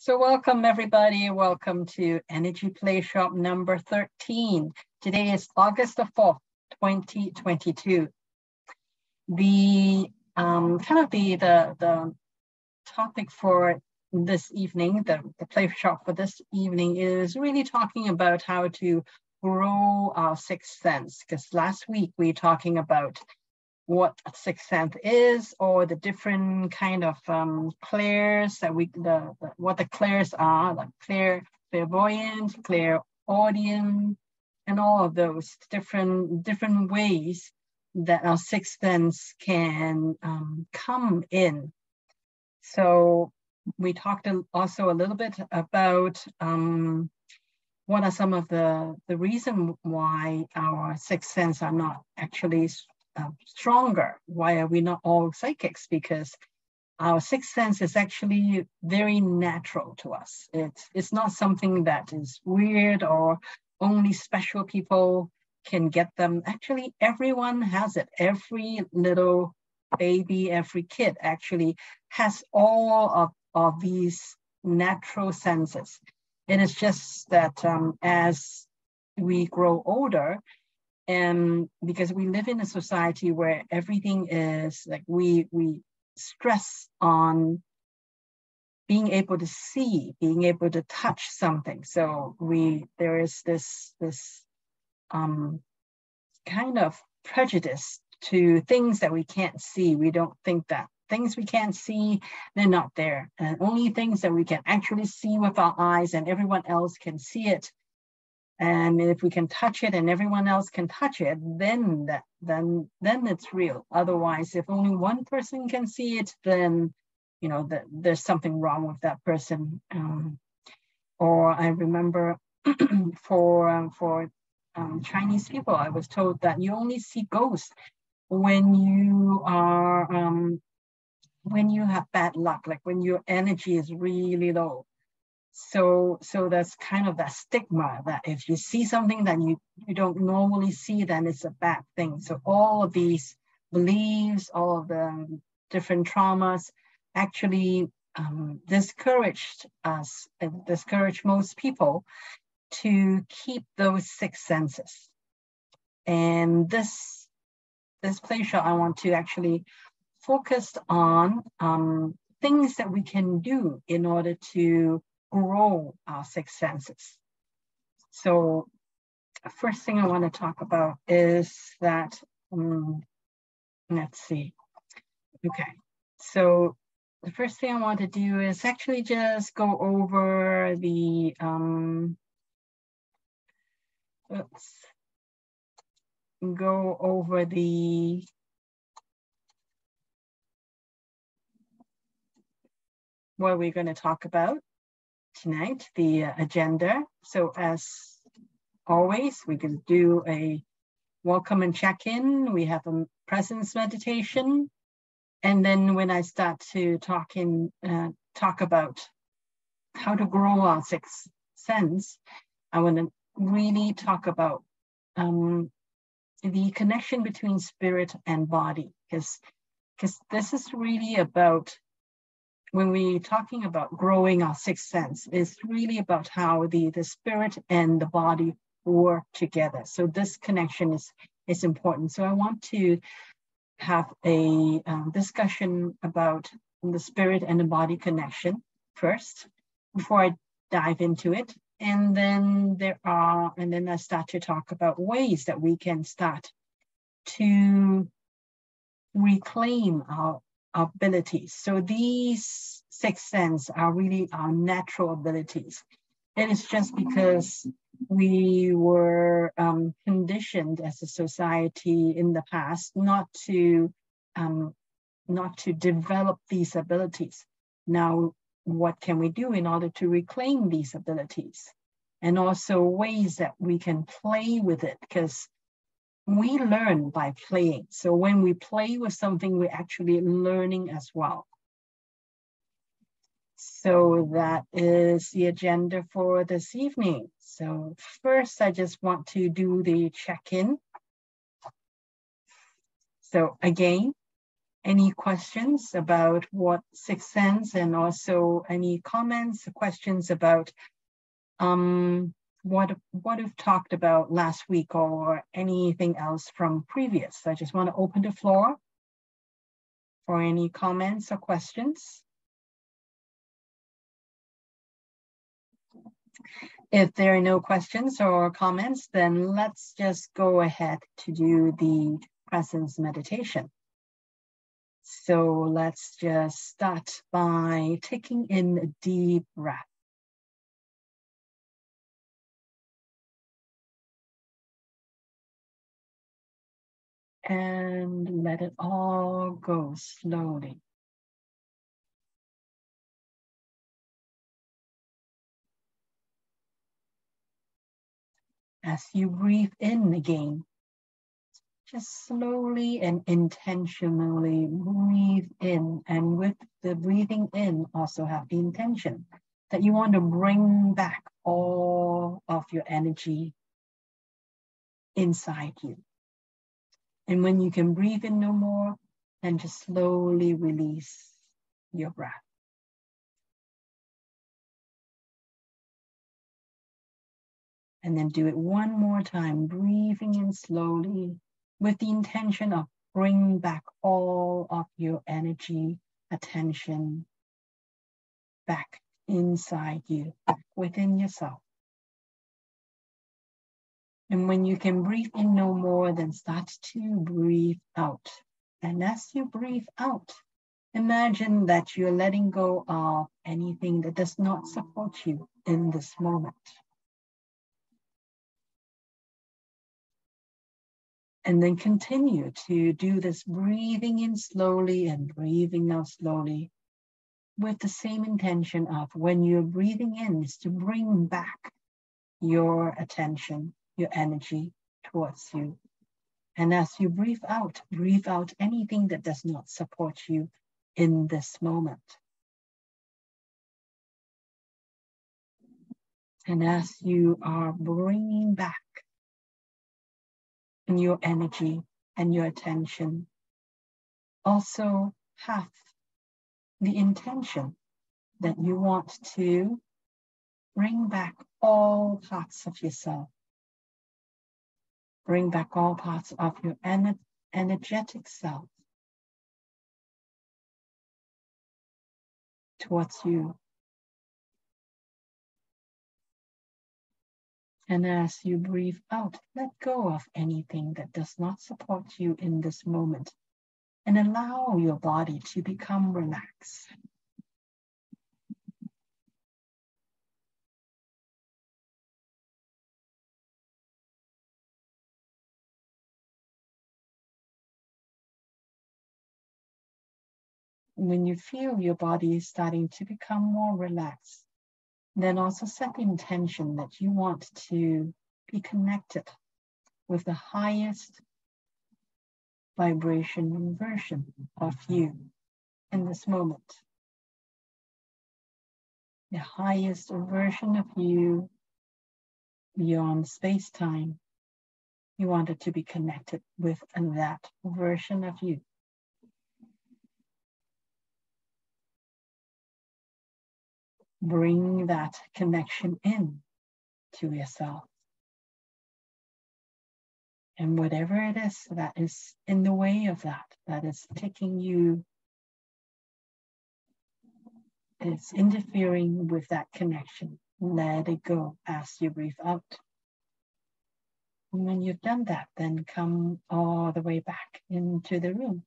So welcome everybody, welcome to Energy Play Shop number 13. Today is August the 4th, 2022. The topic for this evening, the play shop for this evening is really talking about how to grow our sixth sense, because last week we were talking about what a sixth sense is, or the different kind of clairs that what the clairs are, like clairvoyant, clairaudient, and all of those different ways that our sixth sense can come in. So we talked also a little bit about what are some of the reason why our sixth sense are not actually stronger. Why are we not all psychics? Because our sixth sense is actually very natural to us. It's not something that is weird or only special people can get them. Actually, everyone has it. Every little baby, every kid actually has all of these natural senses. And it's just that as we grow older, and because we live in a society where everything is like we stress on being able to see, being able to touch something. So there is this kind of prejudice to things that we can't see. We don't think that things we can't see, they're not there. And only things that we can actually see with our eyes and everyone else can see it. And if we can touch it and everyone else can touch it, then it's real. Otherwise, if only one person can see it, then you know that there's something wrong with that person. Or I remember for Chinese people, I was told that you only see ghosts when you are when you have bad luck, like when your energy is really low. So that's kind of that stigma that if you see something that you don't normally see, then it's a bad thing. So all of these beliefs, all of the different traumas actually discouraged us, discouraged most people to keep those six senses. And this play show, I want to actually focus on things that we can do in order to grow our six senses. So first thing I want to talk about is that, let's see. Okay, so the first thing I want to do is actually just go over the, what we're going to talk about tonight, the agenda. So as always, we can do a welcome and check-in. We have a presence meditation. And then when I start to talk about how to grow our sixth sense, I want to really talk about the connection between spirit and body, because this is really about, when we're talking about growing our sixth sense, it's really about how the spirit and the body work together. So this connection is important. So I want to have a discussion about the spirit and the body connection first, before I dive into it. And then I start to talk about ways that we can start to reclaim our abilities. So these six senses are really our natural abilities. And it's just because we were conditioned as a society in the past not to develop these abilities. Now, what can we do in order to reclaim these abilities? And also ways that we can play with it, because we learn by playing. So when we play with something, we're actually learning as well. So that is the agenda for this evening. So first, I just want to do the check-in. So again, any questions about what Sixth Sense, and also any comments, questions about what we've talked about last week or anything else from previous. I just want to open the floor for any comments or questions. If there are no questions or comments, then let's just go ahead to do the presence meditation. So let's just start by taking in a deep breath. And let it all go slowly. As you breathe in again, just slowly and intentionally breathe in. And with the breathing in, also have the intention that you want to bring back all of your energy inside you. And when you can breathe in no more, then just slowly release your breath. And then do it one more time, breathing in slowly with the intention of bringing back all of your energy, attention back inside you, back within yourself. And when you can breathe in no more, then start to breathe out. And as you breathe out, imagine that you're letting go of anything that does not support you in this moment. And then continue to do this breathing in slowly and breathing out slowly with the same intention of when you're breathing in is to bring back your attention, your energy towards you. And as you breathe out anything that does not support you in this moment. And as you are bringing back your energy and your attention, also have the intention that you want to bring back all parts of yourself. Bring back all parts of your energetic self towards you. And as you breathe out, let go of anything that does not support you in this moment and allow your body to become relaxed. When you feel your body is starting to become more relaxed, then also set the intention that you want to be connected with the highest vibration version of you in this moment. The highest version of you beyond space-time. You wanted to be connected with that version of you. Bring that connection in to yourself. And whatever it is that is in the way of that, that is taking you, it's interfering with that connection. Let it go as you breathe out. And when you've done that, then come all the way back into the room.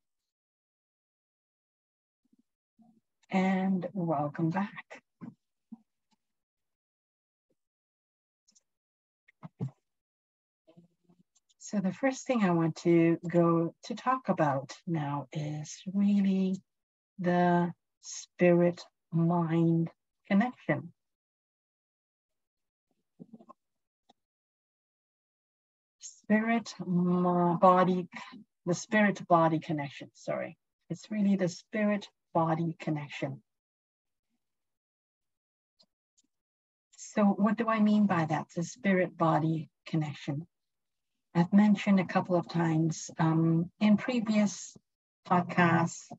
And welcome back. So the first thing I want to go to talk about now is really the spirit-mind connection. The spirit-body connection, sorry. It's really the spirit-body connection. So what do I mean by that, the spirit-body connection? I've mentioned a couple of times in previous podcasts,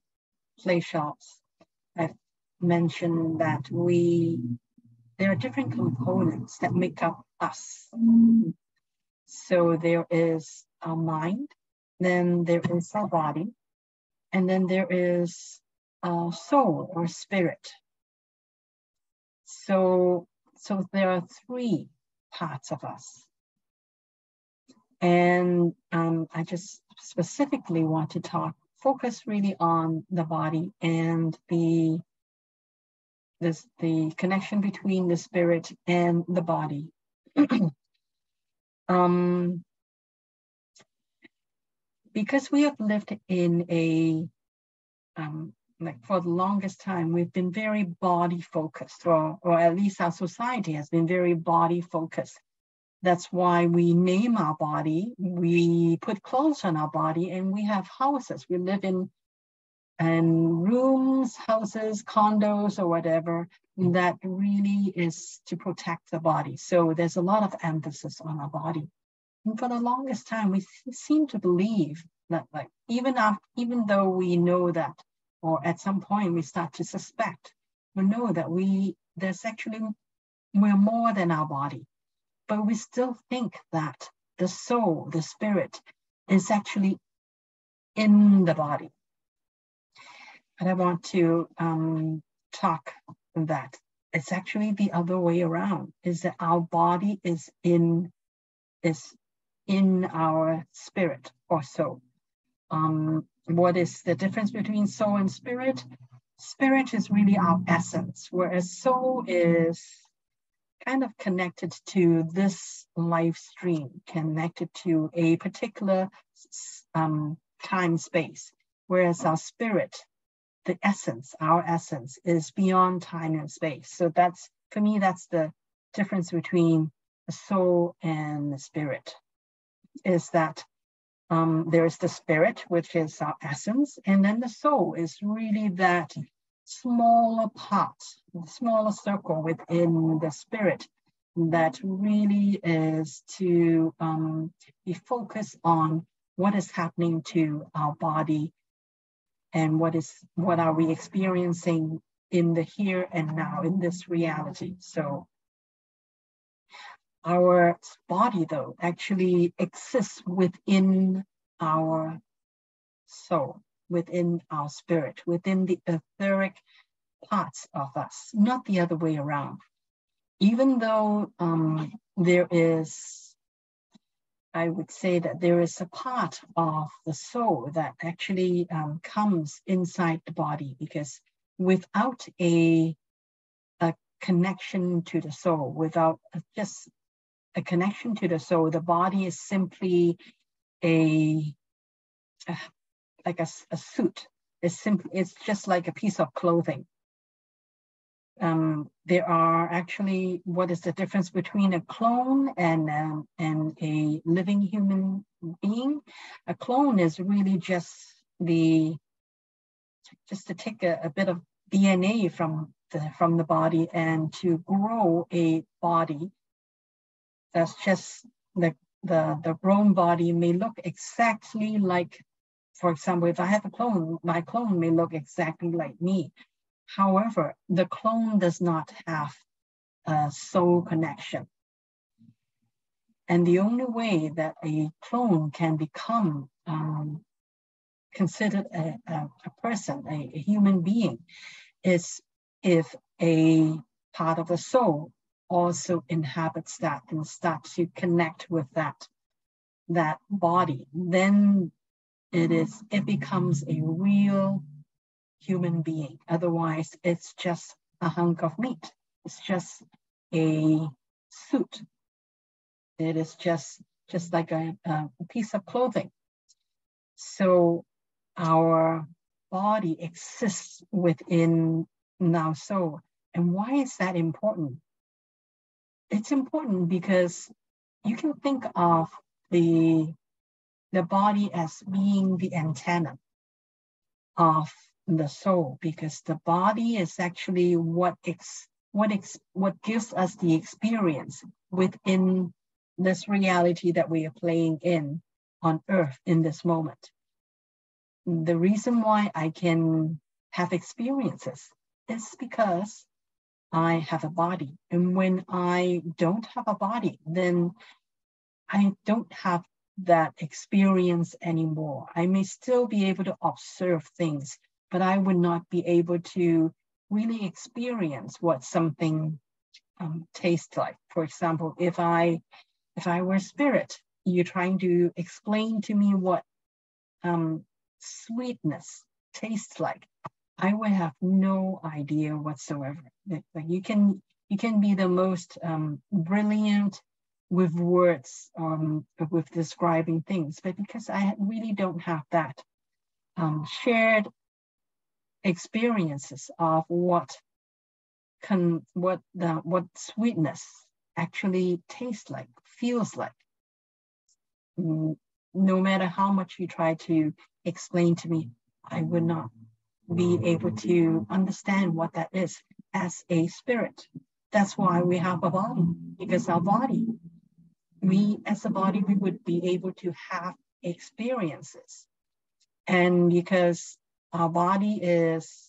play shops, I've mentioned that there are different components that make up us. So there is our mind, then there is our body, and then there is our soul or spirit. So there are three parts of us. And I just specifically want to focus really on the body and the connection between the spirit and the body. Because we have lived in a, like for the longest time, we've been very body focused, or at least our society has been very body focused. That's why we name our body, we put clothes on our body, and we have houses. We live in rooms, houses, condos, or whatever. That really is to protect the body. So there's a lot of emphasis on our body. And for the longest time, we seem to believe that, like, even though we know that, or at some point we start to suspect, we know that we're more than our body. But we still think that the soul, the spirit, is actually in the body. And I want to talk that it's actually the other way around, is that our body is in our spirit or soul. What is the difference between soul and spirit? Spirit is really our essence, whereas soul is kind of connected to this life stream, connected to a particular time space, whereas our spirit, our essence is beyond time and space. So that's, for me, that's the difference between the soul and the spirit, is that there is the spirit, which is our essence, and then the soul is really that smaller part, the smaller circle within the spirit that really is to be focused on what is happening to our body and what are we experiencing in the here and now, in this reality. So our body, though, actually exists within our soul, within our spirit, within the etheric parts of us, not the other way around. Even though I would say that there is a part of the soul that actually comes inside the body, because without a connection to the soul, without just a connection to the soul, the body is simply a suit. It's just like a piece of clothing. There are actually, what is the difference between a clone and a living human being? A clone is really just to take a bit of DNA from the body and to grow a body. That's just the grown body may look exactly like, for example, if I have a clone, my clone may look exactly like me. However, the clone does not have a soul connection. And the only way that a clone can become considered a person, a human being, is if a part of the soul also inhabits that and starts to connect with that body. Then it becomes a real human being. Otherwise, it's just a hunk of meat. It's just a suit. It is just like a piece of clothing. So our body exists within our soul. And why is that important? It's important because you can think of the body as being the antenna of the soul, because the body is actually what gives us the experience within this reality that we are playing in on earth in this moment. the reason why I can have experiences is because I have a body. And when I don't have a body, then I don't have that experience anymore. I may still be able to observe things, but I would not be able to really experience what something tastes like. For example, if I were spirit, you're trying to explain to me what sweetness tastes like, I would have no idea whatsoever. Like you can be the most brilliant with words, with describing things, but because I really don't have that shared experiences of what sweetness actually tastes like, feels like. No matter how much you try to explain to me, I would not be able to understand what that is as a spirit. That's why we have a body, because our body, we as a body, we would be able to have experiences. And because our body is,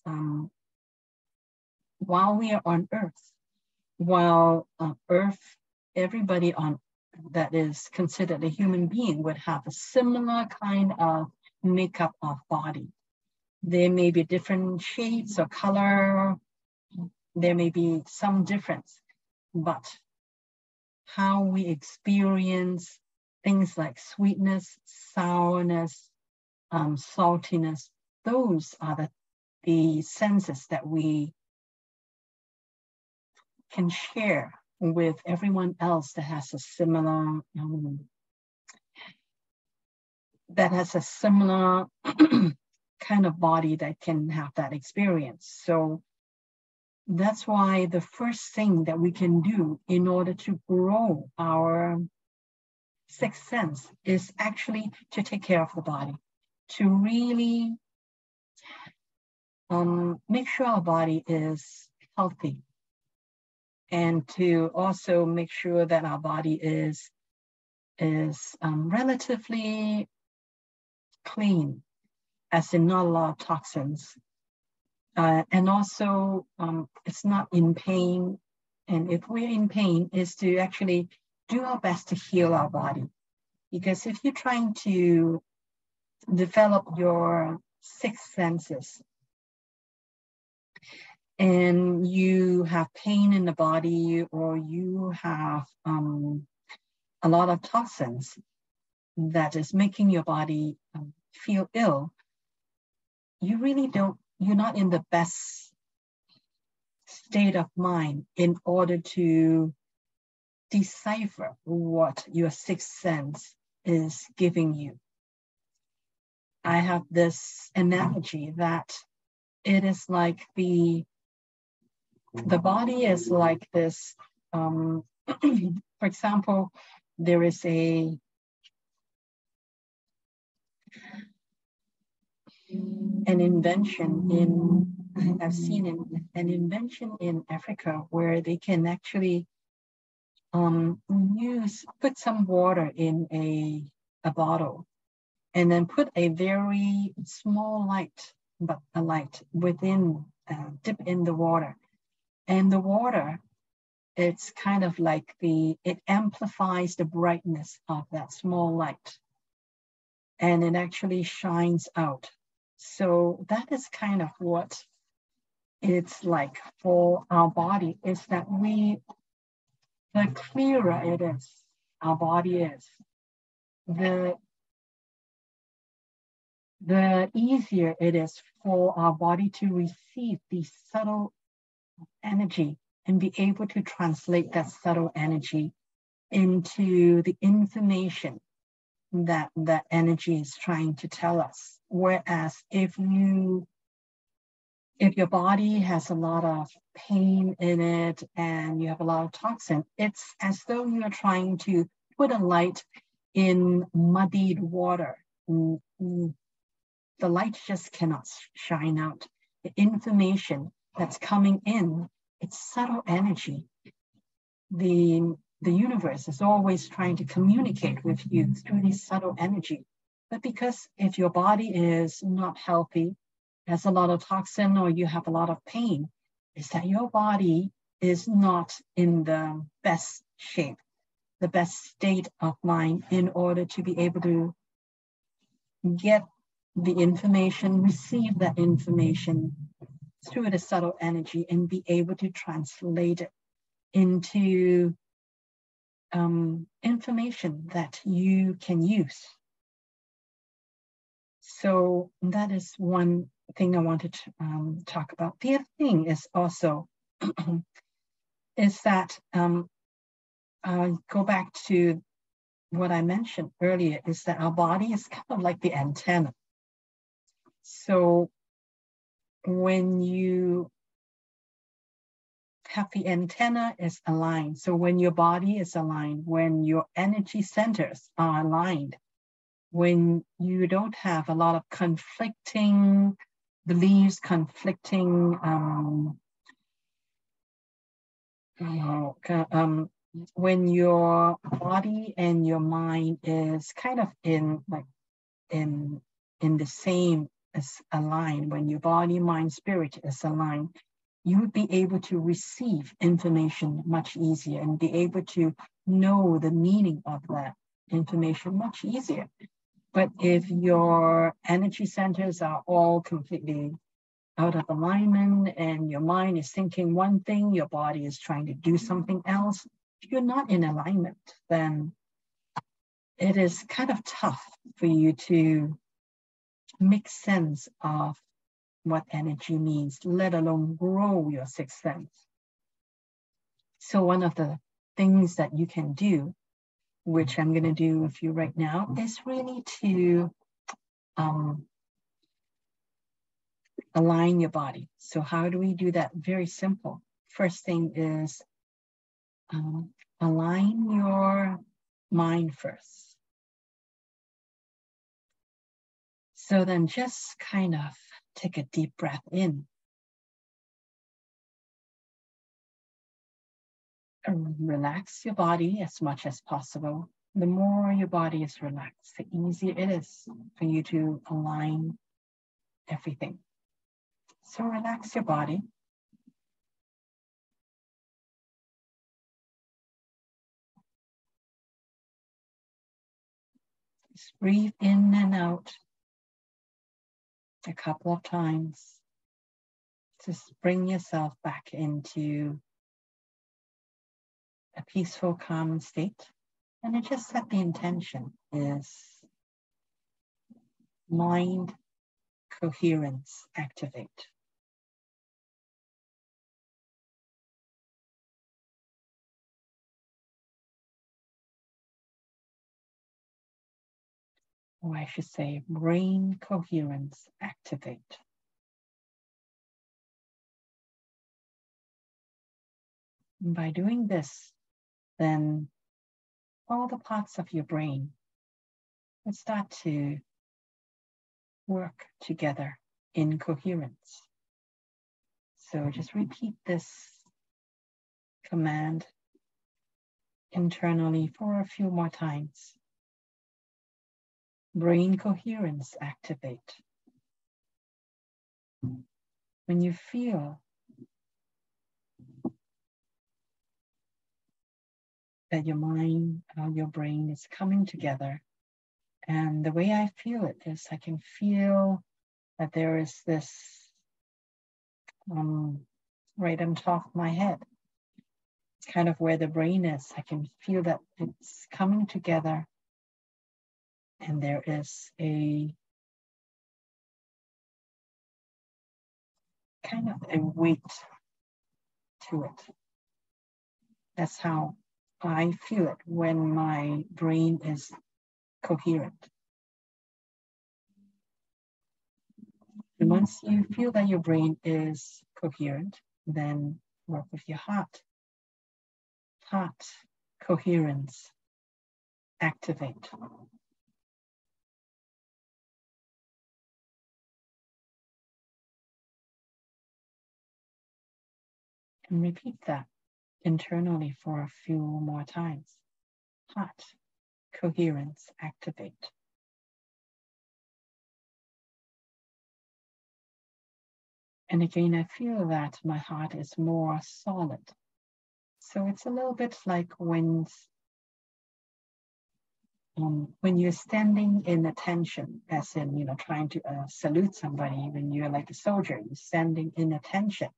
while we are on Earth, while Earth, everybody on that is considered a human being would have a similar kind of makeup of body. There may be different shades or color, there may be some difference, but how we experience things like sweetness, sourness, saltiness, those are the senses that we can share with everyone else that has a similar kind of body that can have that experience. So that's why the first thing that we can do in order to grow our sixth sense is actually to take care of the body, to really make sure our body is healthy, and to also make sure that our body is relatively clean, as in not a lot of toxins. And also, it's not in pain. And if we're in pain, is to actually do our best to heal our body. Because if you're trying to develop your six senses and you have pain in the body, or you have a lot of toxins that is making your body feel ill, you really don't, you're not in the best state of mind in order to decipher what your sixth sense is giving you. I have this analogy that it is like the body is like this. For example, there is an invention in, I've seen an invention in Africa where they can actually put some water in a bottle and then put a very small light, but a light within, dip in the water. And the water, it's kind of like it amplifies the brightness of that small light. And it actually shines out. So that is kind of what it's like for our body, is that the clearer it is, our body is, the easier it is for our body to receive the subtle energy and be able to translate that subtle energy into the information that that energy is trying to tell us. Whereas if your body has a lot of pain in it and you have a lot of toxin, it's as though you're trying to put a light in muddied water. The light just cannot shine out. The information that's coming in, it's subtle energy. The universe is always trying to communicate with you through this subtle energy. But because if your body is not healthy, has a lot of toxin, or you have a lot of pain, is that your body is not in the best shape, the best state of mind in order to be able to get the information, receive that information through the subtle energy and be able to translate it into information that you can use. So that is one thing I wanted to talk about. The other thing is also is that I go back to what I mentioned earlier, is that our body is kind of like the antenna. So when you have the antenna is aligned, so when your body is aligned, when your energy centers are aligned, when you don't have a lot of conflicting beliefs, conflicting when your body and your mind is kind of in the same as aligned, when your body, mind, spirit is aligned, you would be able to receive information much easier and be able to know the meaning of that information much easier. But if your energy centers are all completely out of alignment and your mind is thinking one thing, your body is trying to do something else, if you're not in alignment, then it is kind of tough for you to make sense of what energy means, let alone grow your sixth sense. So one of the things that you can do, which I'm going to do with you right now, is really to align your body. So how do we do that? Very simple. First thing is align your mind first. So then just kind of take a deep breath in. Relax your body as much as possible. The more your body is relaxed, the easier it is for you to align everything. So relax your body. Just breathe in and out a couple of times. Just bring yourself back into a peaceful, calm state. And it just set the intention is mind coherence activate. Or I should say, brain coherence activate. And by doing this, then all the parts of your brain will start to work together in coherence. So just repeat this command internally for a few more times. Brain coherence activate. When you feel that your mind, your brain is coming together, and the way I feel it is I can feel that there is this right on top of my head, kind of where the brain is. I can feel that it's coming together. And there is a kind of a weight to it. That's how I feel it when my brain is coherent. And once you feel that your brain is coherent, then work with your heart. Heart coherence activate. And repeat that internally for a few more times. Heart coherence activate. And again, I feel that my heart is more solid. So it's a little bit like when you're standing in attention, as in, you know, trying to salute somebody, when you're like a soldier, you're standing in attention.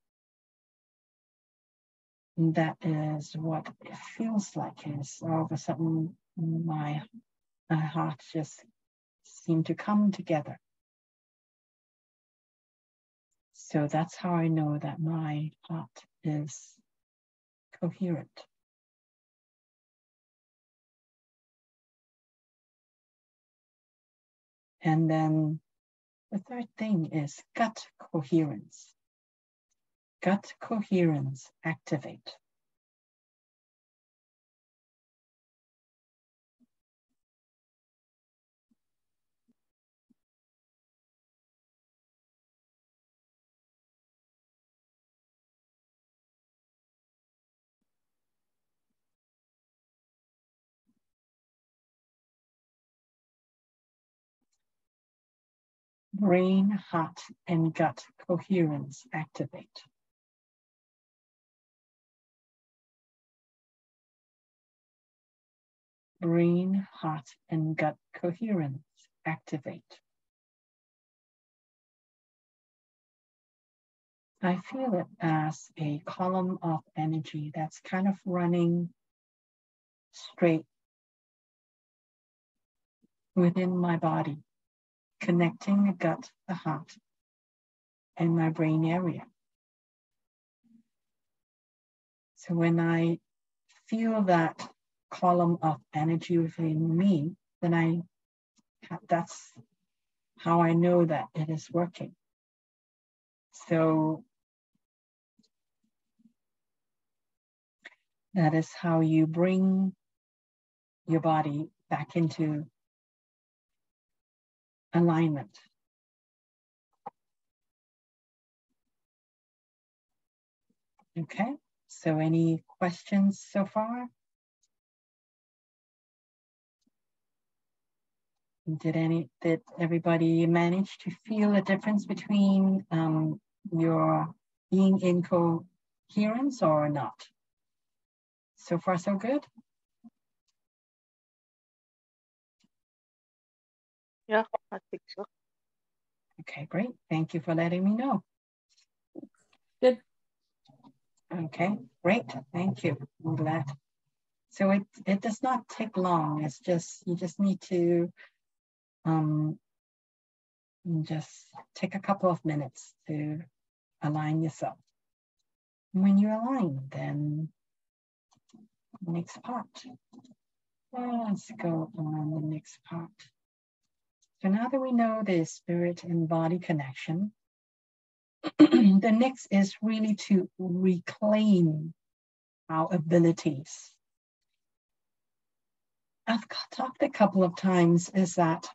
And that is what it feels like, is all of a sudden my heart just seemed to come together. So that's how I know that my heart is coherent. And then the third thing is gut coherence. Gut coherence activate. Brain, heart, and gut coherence activate. Brain, heart, and gut coherence activate. I feel it as a column of energy that's kind of running straight within my body, connecting the gut, the heart, and my brain area. So when I feel that column of energy within me, then that's how I know that it is working. So that is how you bring your body back into alignment. Okay, so any questions so far? Did everybody manage to feel a difference between your being in coherence or not? So far, so good? Yeah, I think so. Okay, great. Thank you for letting me know. Good. Okay, great. Thank you. I'm glad. So it does not take long. It's just, you just need to just take a couple of minutes to align yourself. When you align, then next part. Well, let's go on the next part. So now that we know the spirit and body connection, the next is really to reclaim our abilities. I've talked a couple of times is that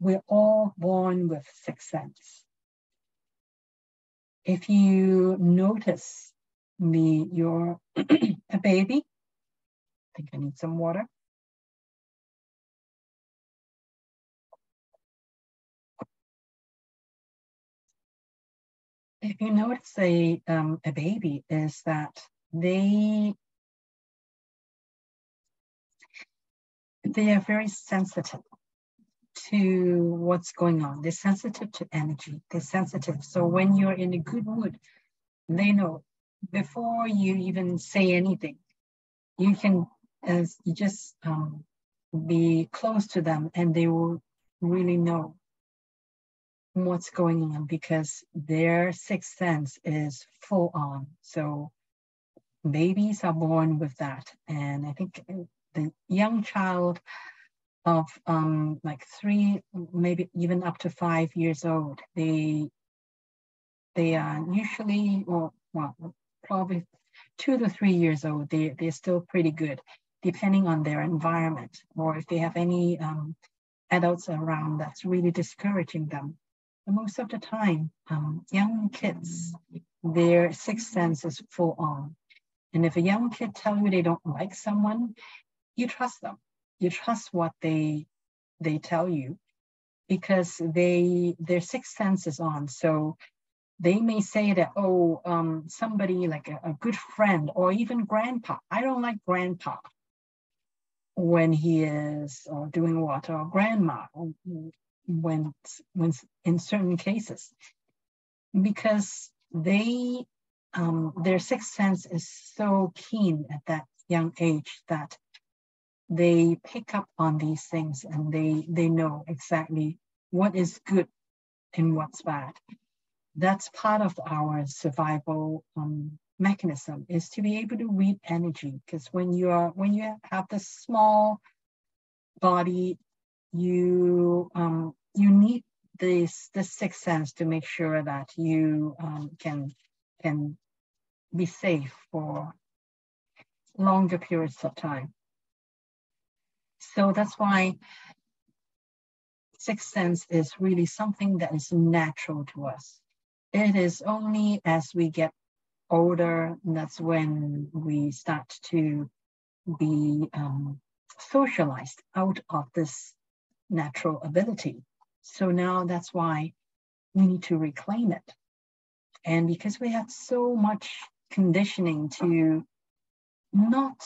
we're all born with sixth sense. If you notice you're a baby, I think I need some water. If you notice a baby, is that they are very sensitive to what's going on. They're sensitive to energy. They're sensitive. So when you're in a good mood, they know before you even say anything. You can you just be close to them, and they will really know what's going on because their sixth sense is full on. So babies are born with that. And I think the young child of like 3, maybe even up to 5 years old, they are usually, well, probably 2 to 3 years old, they're still pretty good, depending on their environment or if they have any adults around that's really discouraging them. Most of the time, young kids, their sixth sense is full on. And if a young kid tells you they don't like someone, you trust them. You trust what they tell you. because their sixth sense is on. So they may say that, oh, somebody like a good friend or even grandpa. I don't like grandpa when he is doing water, or grandma when in certain cases, because they their sixth sense is so keen at that young age that they pick up on these things, and they know exactly what is good and what's bad. That's part of our survival mechanism, is to be able to read energy. Because when you have this small body, you need this sixth sense to make sure that you can be safe for longer periods of time. So that's why sixth sense is really something that is natural to us. It is only as we get older, and that's when we start to be socialized out of this natural ability. So now that's why we need to reclaim it. And because we have so much conditioning to not,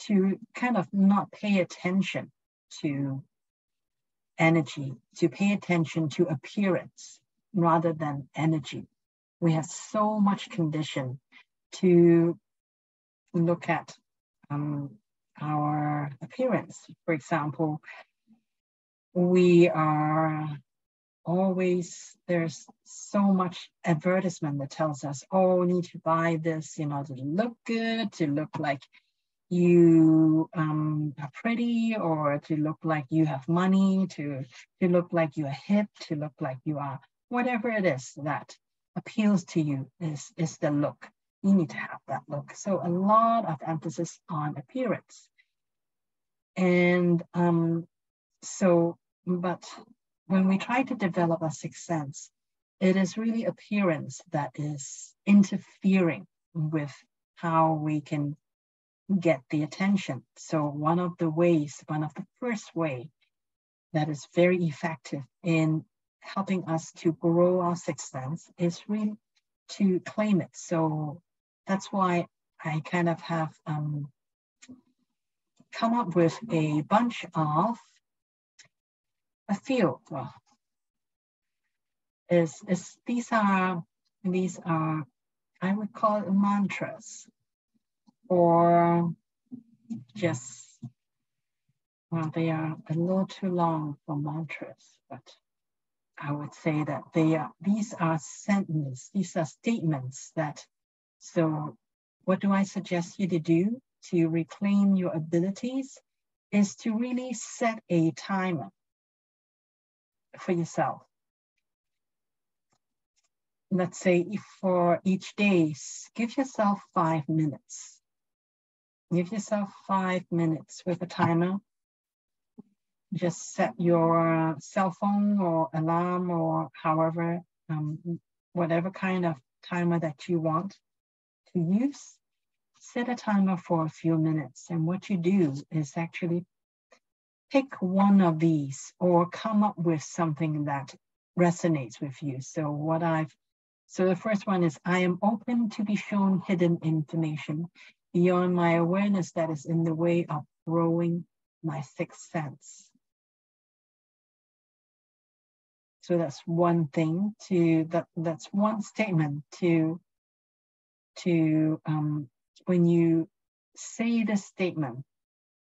to kind of not pay attention to energy, to pay attention to appearance rather than energy. We have so much condition to look at our appearance. For example, we are always, there's so much advertisement that tells us, oh, we need to buy this in order to look good, to look like you are pretty, or to look like you have money, to look like you are hip, to look like you are, whatever it is that appeals to you is the look. You need to have that look. So a lot of emphasis on appearance. And but when we try to develop a sixth sense, it is really appearance that is interfering with how we can get the attention. So one of the first ways that is very effective in helping us to grow our sixth sense is really to claim it. So that's why I kind of have come up with a bunch of these are I would call it mantras, or just, well, they are a little too long for mantras, but I would say that these are sentences, these are statements that, so what do I suggest you to do to reclaim your abilities is to really set a timer for yourself. Let's say for each day, give yourself 5 minutes. Give yourself 5 minutes with a timer. Just set your cell phone or alarm or however, whatever kind of timer that you want to use. Set a timer for a few minutes. And what you do is actually pick one of these or come up with something that resonates with you. So the first one is, I am open to be shown hidden information beyond my awareness that is in the way of growing my sixth sense. So that's one thing to, that's one statement to when you say the statement.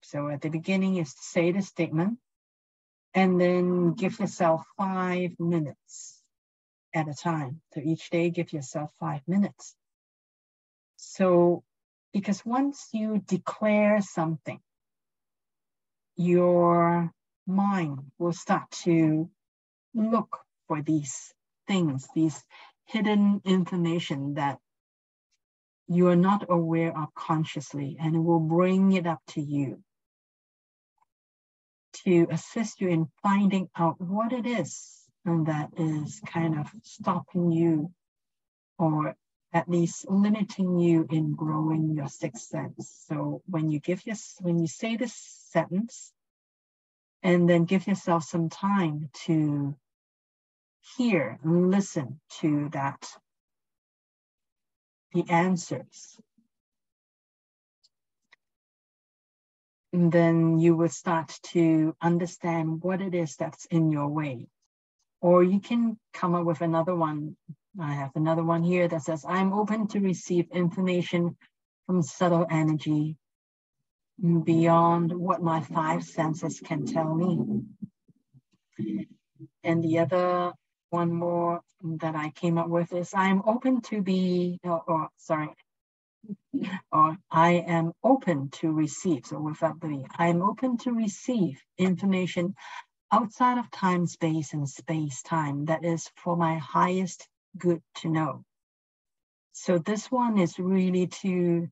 So at the beginning is to say the statement and then give yourself 5 minutes at a time. So each day, give yourself 5 minutes. So, because once you declare something, your mind will start to look for these things, these hidden information that you are not aware of consciously, and it will bring it up to you, to assist you in finding out what it is, and that is kind of stopping you, or at least limiting you in growing your sixth sense. So when you say this sentence, and then give yourself some time to hear and listen to that, the answers. And then you will start to understand what it is that's in your way. Or you can come up with another one. I have another one here that says, I'm open to receive information from subtle energy beyond what my five senses can tell me. And the other one more that I came up with is, I am open to receive. So without the V, I'm open to receive information outside of time, space, and space, time that is for my highest good to know. So this one is really to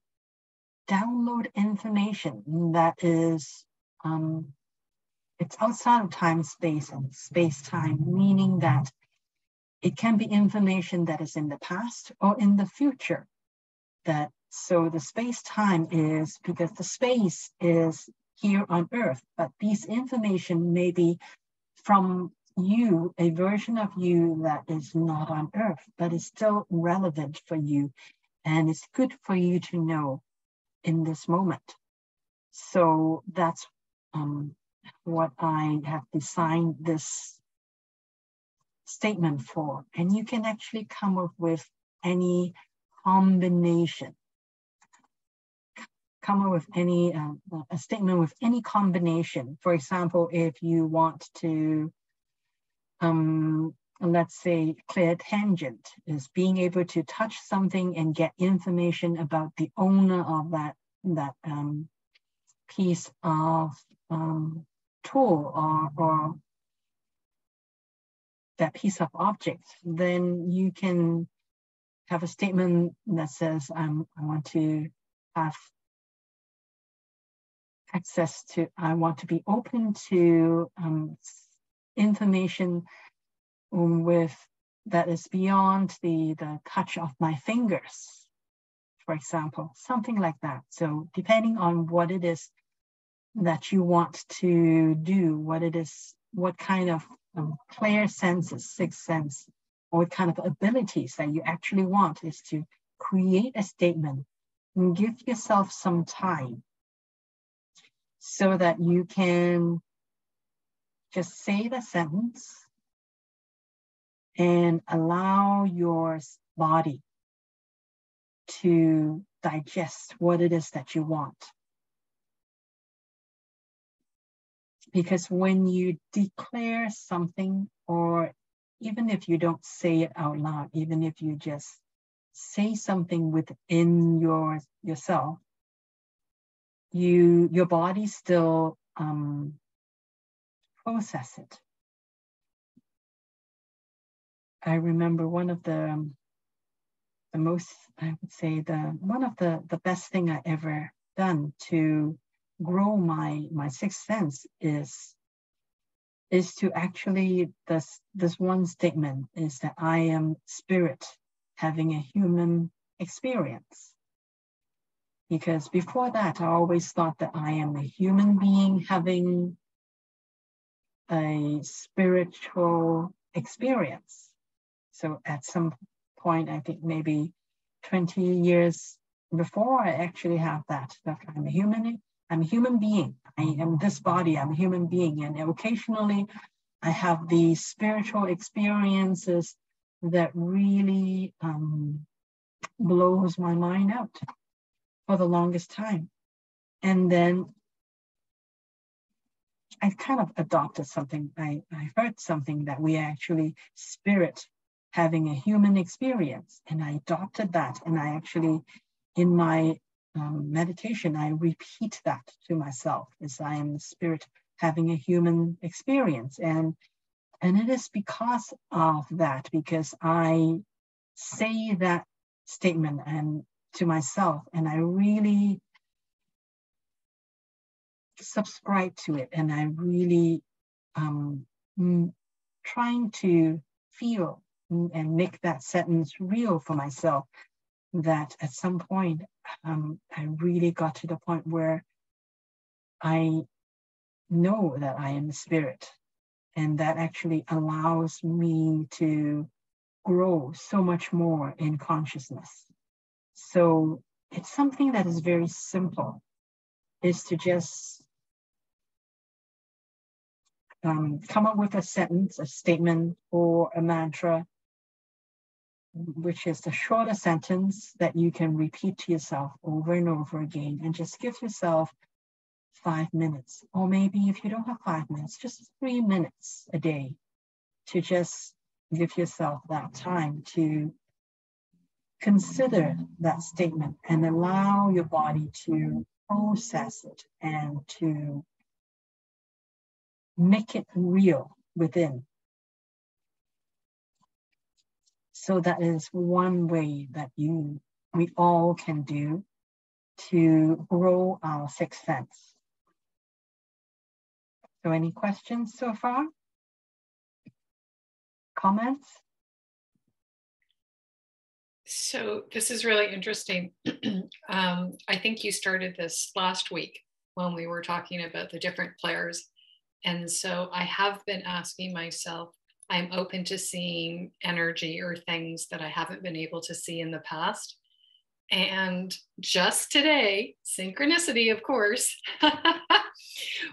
download information that is, it's outside of time, space, and space, time, meaning that it can be information that is in the past or in the future. That, so the space time is because the space is here on Earth, but these information may be from you, a version of you that is not on Earth, but is still relevant for you. And it's good for you to know in this moment. So that's what I have designed this statement for. And you can actually come up with any combination. Come up with any a statement with any combination. For example, if you want to, let's say, clear tangent is being able to touch something and get information about the owner of that piece of tool or that piece of object. Then you can have a statement that says, I want to have access to, I want to be open to information with that is beyond the touch of my fingers, for example, something like that. So depending on what it is that you want to do, what it is, what kind of clear senses, sixth sense, or what kind of abilities that you actually want, is to create a statement and give yourself some time so that you can just say the sentence and allow your body to digest what it is that you want. Because when you declare something, or even if you don't say it out loud, even if you just say something within yourself, your body still process it. I remember one of the most, I would say, one of the best thing I ever done to grow my sixth sense is to actually, this one statement is that I am spirit having a human experience. Because before that, I always thought that I am a human being having a spiritual experience. So at some point, I think maybe 20 years before, I actually have that I'm a human being. I am this body, I'm a human being. And occasionally I have these spiritual experiences that really blows my mind out for the longest time. And then I kind of adopted something. I heard something that we actually spirit having a human experience. And I adopted that. And I actually, in my meditation, I repeat that to myself, is I am the spirit having a human experience. And it is because of that, because I say that statement and to myself, and I really subscribe to it, and I really trying to feel and make that sentence real for myself, that at some point I really got to the point where I know that I am spirit. And that actually allows me to grow so much more in consciousness. So it's something that is very simple, is to just come up with a sentence, a statement, or a mantra, which is the shorter sentence that you can repeat to yourself over and over again, and just give yourself 5 minutes, or maybe if you don't have 5 minutes, just 3 minutes a day to just give yourself that time to consider that statement and allow your body to process it and to make it real within. So that is one way that we all can do to grow our sixth sense. So any questions so far? Comments? So this is really interesting. I think you started this last week when we were talking about the different players. And so I have been asking myself, I'm open to seeing energy or things that I haven't been able to see in the past. And just today, synchronicity, of course,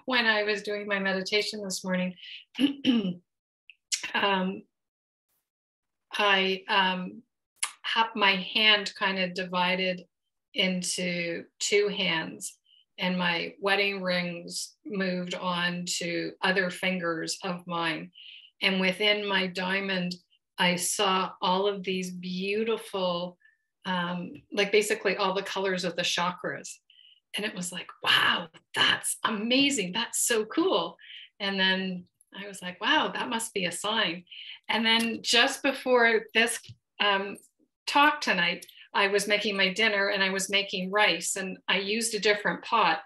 when I was doing my meditation this morning, I have my hand kind of divided into two hands, and my wedding rings moved on to other fingers of mine. And within my diamond, I saw all of these beautiful, like basically all the colors of the chakras. And it was like, wow, that's amazing. That's so cool. And then I was like, wow, that must be a sign. And then just before this talk tonight, I was making my dinner and I was making rice, and I used a different pot,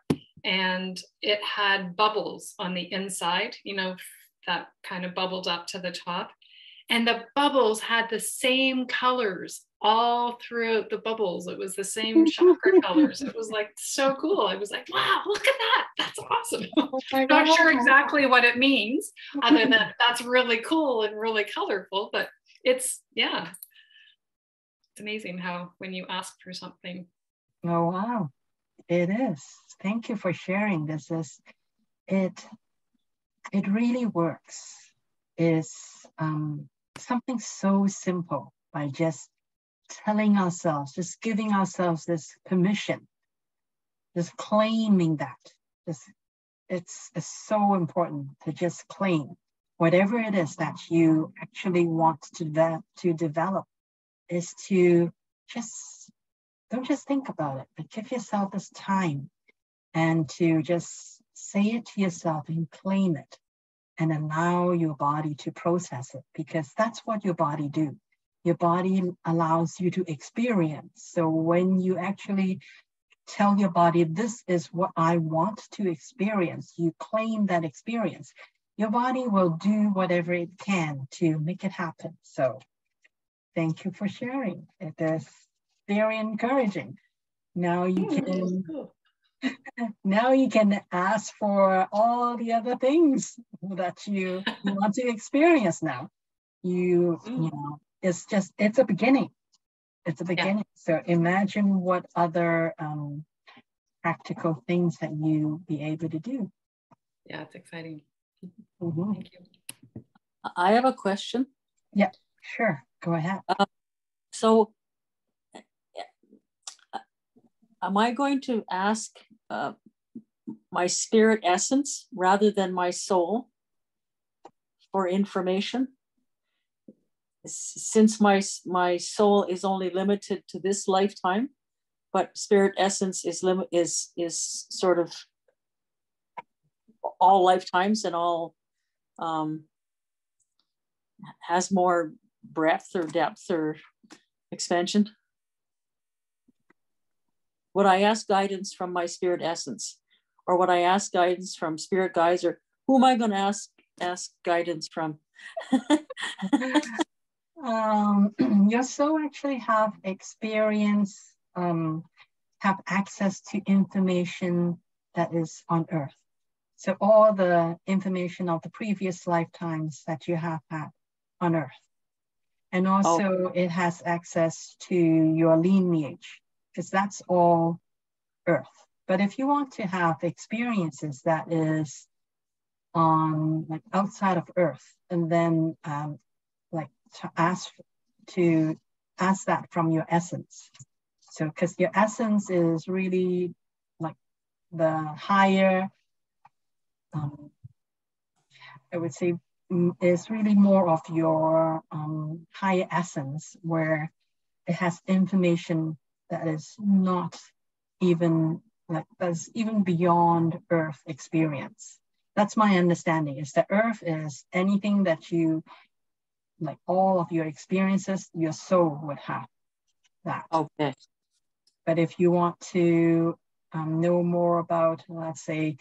and it had bubbles on the inside, you know, that kind of bubbled up to the top. And the bubbles had the same colors all throughout the bubbles. It was the same chakra colors. It was like so cool. I was like, wow, look at that. That's awesome. I'm not sure exactly what it means, other than that's really cool and really colorful, but it's, yeah. It's amazing how when you ask for something. Oh, wow. It is. Thank you for sharing. This is it. It really works. It's something so simple, by just telling ourselves, just giving ourselves this permission, just claiming that. It's so important to just claim whatever it is that you actually want to develop, is to just, don't just think about it, but give yourself this time and to just say it to yourself and claim it, and allow your body to process it, because that's what your body do. Your body allows you to experience. So when you actually tell your body, this is what I want to experience, you claim that experience, your body will do whatever it can to make it happen. So thank you for sharing. It is very encouraging. Now you can... Now you can ask for all the other things that you want to experience now. You know, it's a beginning. It's a beginning. Yeah. So imagine what other practical things that you'll be able to do. Yeah, it's exciting. Mm-hmm. Thank you. I have a question. Yeah, sure. Go ahead. So am I going to ask my spirit essence rather than my soul for information? Since my soul is only limited to this lifetime, but spirit essence is sort of all lifetimes and all has more breadth or depth or expansion. Would I ask guidance from my spirit essence, or would I ask guidance from spirit guides, or who am I going to ask guidance from? Your soul actually have experience, have access to information that is on earth. So all the information of the previous lifetimes that you have had on Earth. And also it has access to your lineage, because that's all Earth. But if you want to have experiences that is on like outside of Earth, and then like to ask that from your essence. So because your essence is really like the higher, I would say, is really more of your higher essence, where it has information that is not even like that's even beyond Earth experience. That's my understanding, is that Earth is anything that you like, all of your experiences, your soul would have that. Okay. But if you want to know more about, let's say,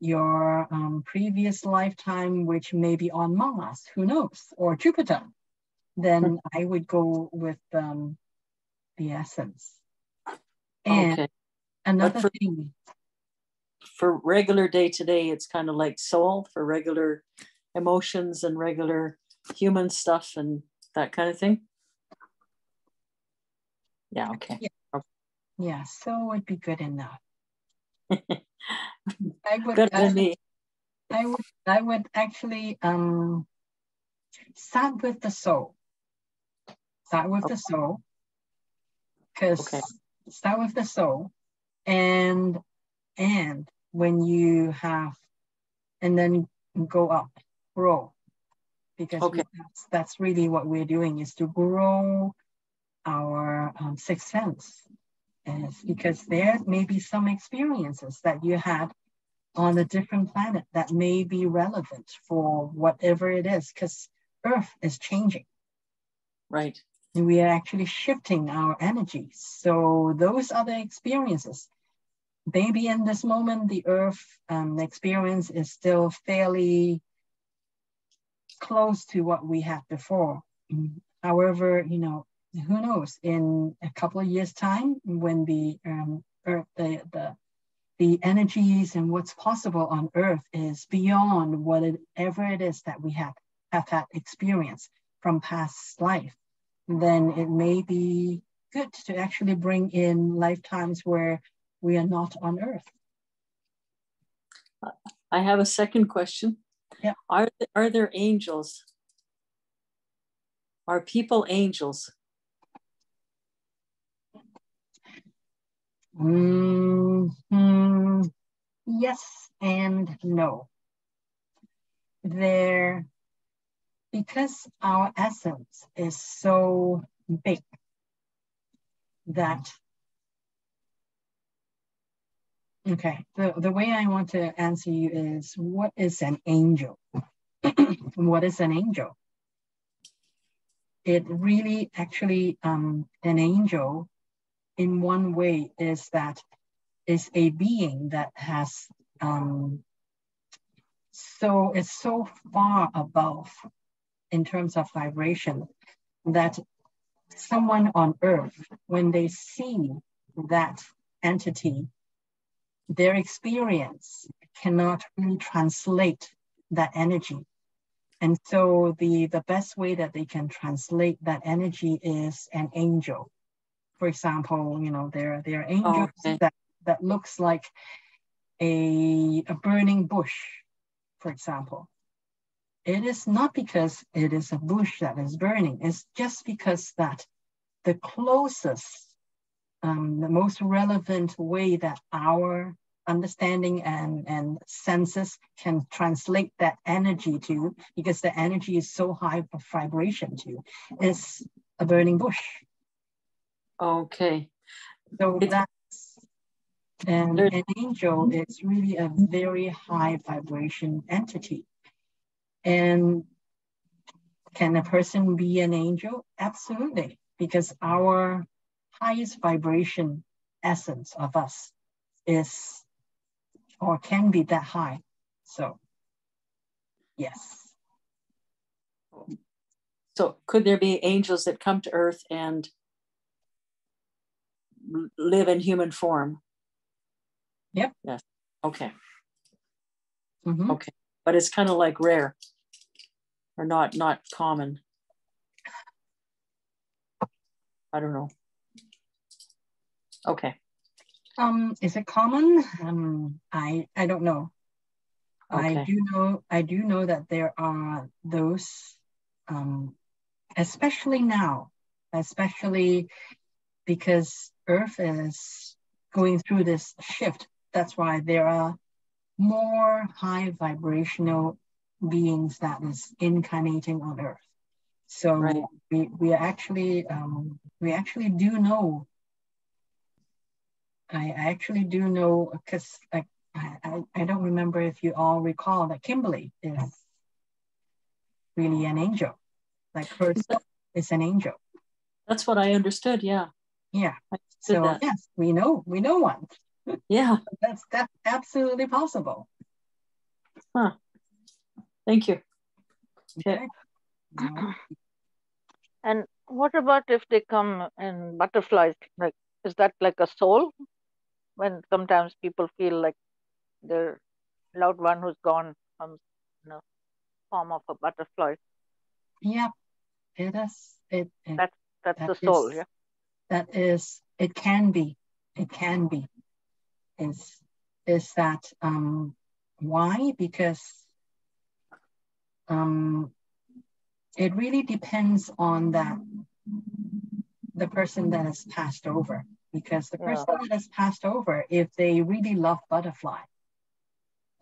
your previous lifetime, which may be on Mars, who knows, or Jupiter, then I would go with the essence. And okay. Another thing. For regular day-to-day, it's kind of like soul for regular emotions and regular human stuff and that kind of thing. Yeah, okay. Yeah, yeah, so it'd be good enough. I would actually start with the soul. Start with the soul. Because start with the soul. And when you have, and then go up, grow. Because that's really what we're doing, is to grow our sixth sense. And it's because there may be some experiences that you had on a different planet that may be relevant for whatever it is, because Earth is changing. Right. And we are actually shifting our energy. So those other experiences, maybe in this moment, the Earth experience is still fairly close to what we had before. However, you know, who knows, in a couple of years' time, when the Earth, the energies and what's possible on Earth is beyond whatever it is that we have had experience from past life, then it may be good to actually bring in lifetimes where we are not on Earth. I have a second question. Yeah. Are there angels? Are people angels? Mm-hmm. Yes and no. Because our essence is so big that, the way I want to answer you is, what is an angel? What is an angel? It really actually, an angel in one way is that is a being that has is so far above in terms of vibration that someone on Earth, when they see that entity, their experience cannot really translate that energy. And so the best way that they can translate that energy is an angel. For example, you know, there are angels that looks like a burning bush, for example. It is not because it is a bush that is burning. It's just because that the closest, the most relevant way that our understanding and senses can translate that energy to, because the energy is so high of vibration to, is a burning bush. Okay. So that's, and an angel is really a very high vibration entity. And can a person be an angel? Absolutely, because our highest vibration essence of us is, or can be, that high. So, yes. So could there be angels that come to Earth and live in human form? Yep. Yes. Okay. Mm-hmm. Okay, but it's kind of like rare or not common. I don't know. Okay. Is it common? I don't know. Okay. I do know that there are those, especially now, especially because Earth is going through this shift. That's why there are more high vibrational beings that is incarnating on Earth. So right. we actually do know. I actually do know, because I don't remember if you all recall that Kimberly is really an angel. Like her is an angel. That's what I understood. Yeah. Yeah. So that. Yes, we know one. Yeah. that's absolutely possible. Huh. Thank you. Okay. And what about if they come in butterflies? Like, is that like a soul? When sometimes people feel like their loved one who's gone comes in a form of a butterfly. Yeah, it is. That's the soul, yeah? That is, it can be. It can be. Is that why? Because it really depends on that the person that has passed over. Because the person that has passed over, if they really love butterfly,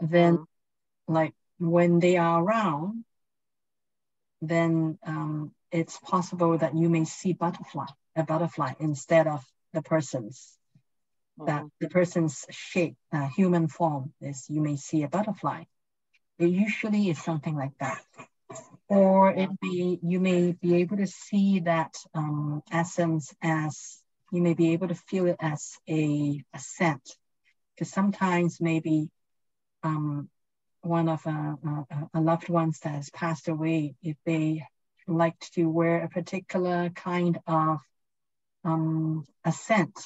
then like when they are around, then it's possible that you may see a butterfly instead of the person's. That the person's shape, human form is, you may see a butterfly. It usually is something like that. Or you may be able to see that essence as, you may be able to feel it as a scent. Because sometimes maybe one of a loved ones that has passed away, if they liked to wear a particular kind of a scent,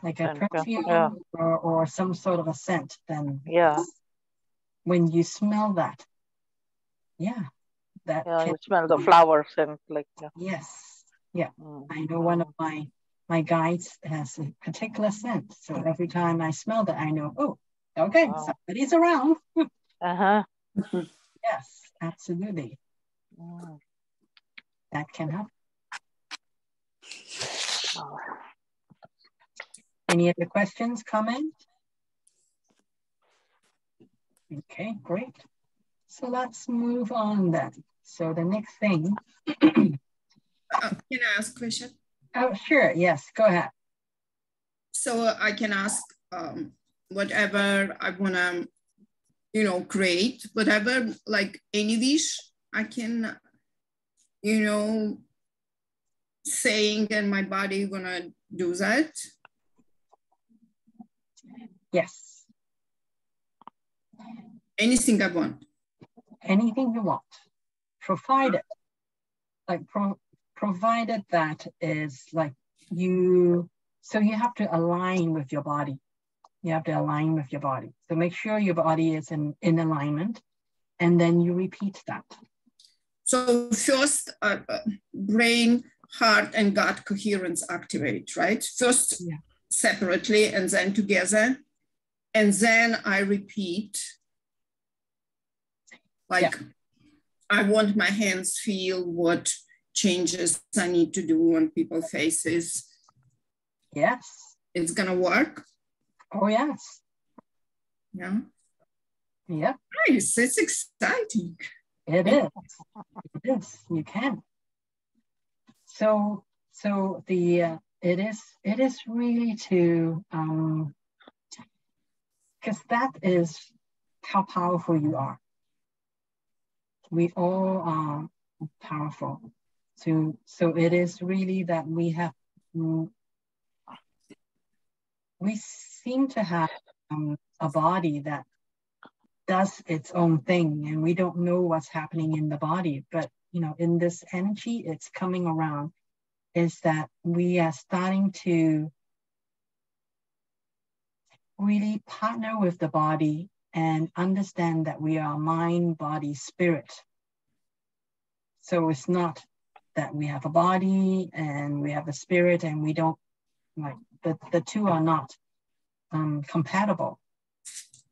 like a perfume or some sort of a scent, then when you smell that, you smell the flowers and like yes. Yeah, I know one of my guides has a particular scent. So every time I smell that, I know, oh, okay, somebody's around. Yes, absolutely. Mm. That can happen. Any other questions, comments? Okay, great. So let's move on then. So the next thing. Can I ask a question? Oh, sure. Yes, go ahead. So I can ask whatever I want to, create, whatever, like any wish I can, saying and my body going to do that. Yes. Anything I want. Anything you want. Provided. Like provided that is like you, so you have to align with your body. You have to align with your body. So make sure your body is in alignment, and then you repeat that. So first brain, heart, and gut coherence activate, right? First separately and then together. And then I repeat, like, I want my hands feel what changes I need to do on people's faces. Yes. It's going to work. Oh, yes. Yeah. Yeah. Nice. It's exciting. It is. It is. You can. So the, it is really to, because that is how powerful you are. We all are powerful. So it is really that we seem to have a body that does its own thing, and we don't know what's happening in the body. But, in this energy, it's coming around, is that we are starting to really partner with the body and understand that we are mind, body, spirit. So it's not that we have a body and we have a spirit and we don't, like, the two are not compatible.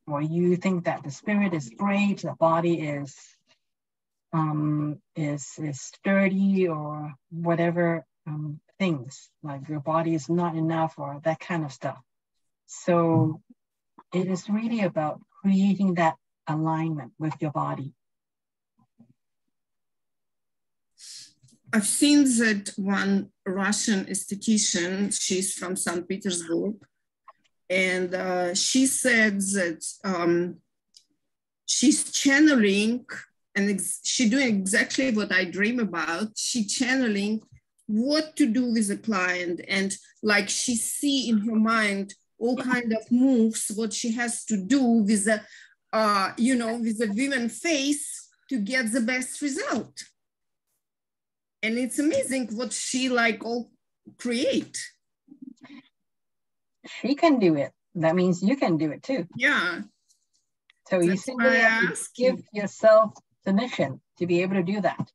Or you think that the spirit is great, the body is sturdy or whatever things, like your body is not enough or that kind of stuff. So it is really about creating that alignment with your body. I've seen that one Russian esthetician, she's from St. Petersburg, and she said that she's channeling, and she's doing exactly what I dream about. She's channeling what to do with the client, and like she see in her mind all kind of moves, what she has to do with the, you know, with the women's face to get the best result. And it's amazing what she like all create. She can do it. That means you can do it too. Yeah. So that's, you simply have to give yourself permission to be able to do that.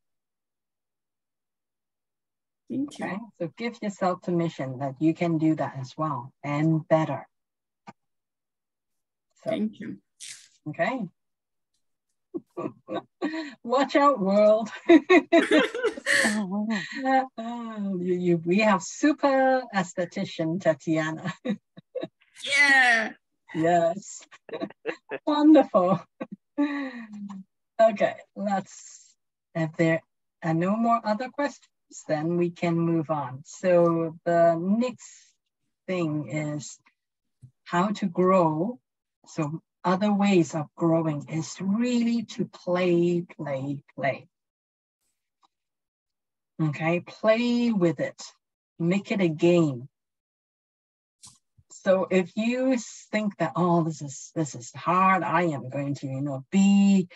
Thank you. Okay? So give yourself permission that you can do that as well and better. So, thank you. Okay. Watch out, world. We have super esthetician Tatiana. Yeah. Yes. Wonderful. Okay, let's, if there are no more other questions, then we can move on. So the next thing is how to grow. So other ways of growing is really to play, play, play. Okay, play with it, make it a game. So if you think that, oh, this is hard, I am going to, you know, be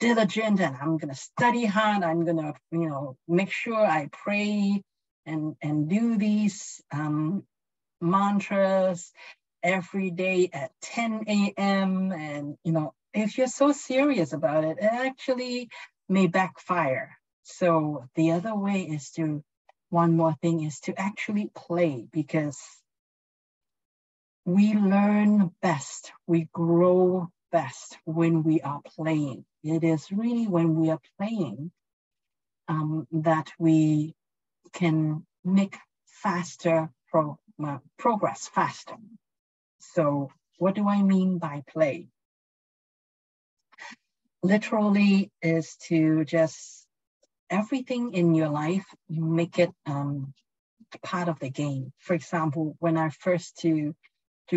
diligent and I'm going to study hard, I'm going to, you know, make sure I pray and do these mantras every day at 10 a.m. And, you know, if you're so serious about it, it actually may backfire. So the other way is to, one more thing is to actually play, because we learn best, we grow best when we are playing. It is really when we are playing that we can make faster progress faster. So what do I mean by play? Literally is to just everything in your life, you make it part of the game. For example, when I first to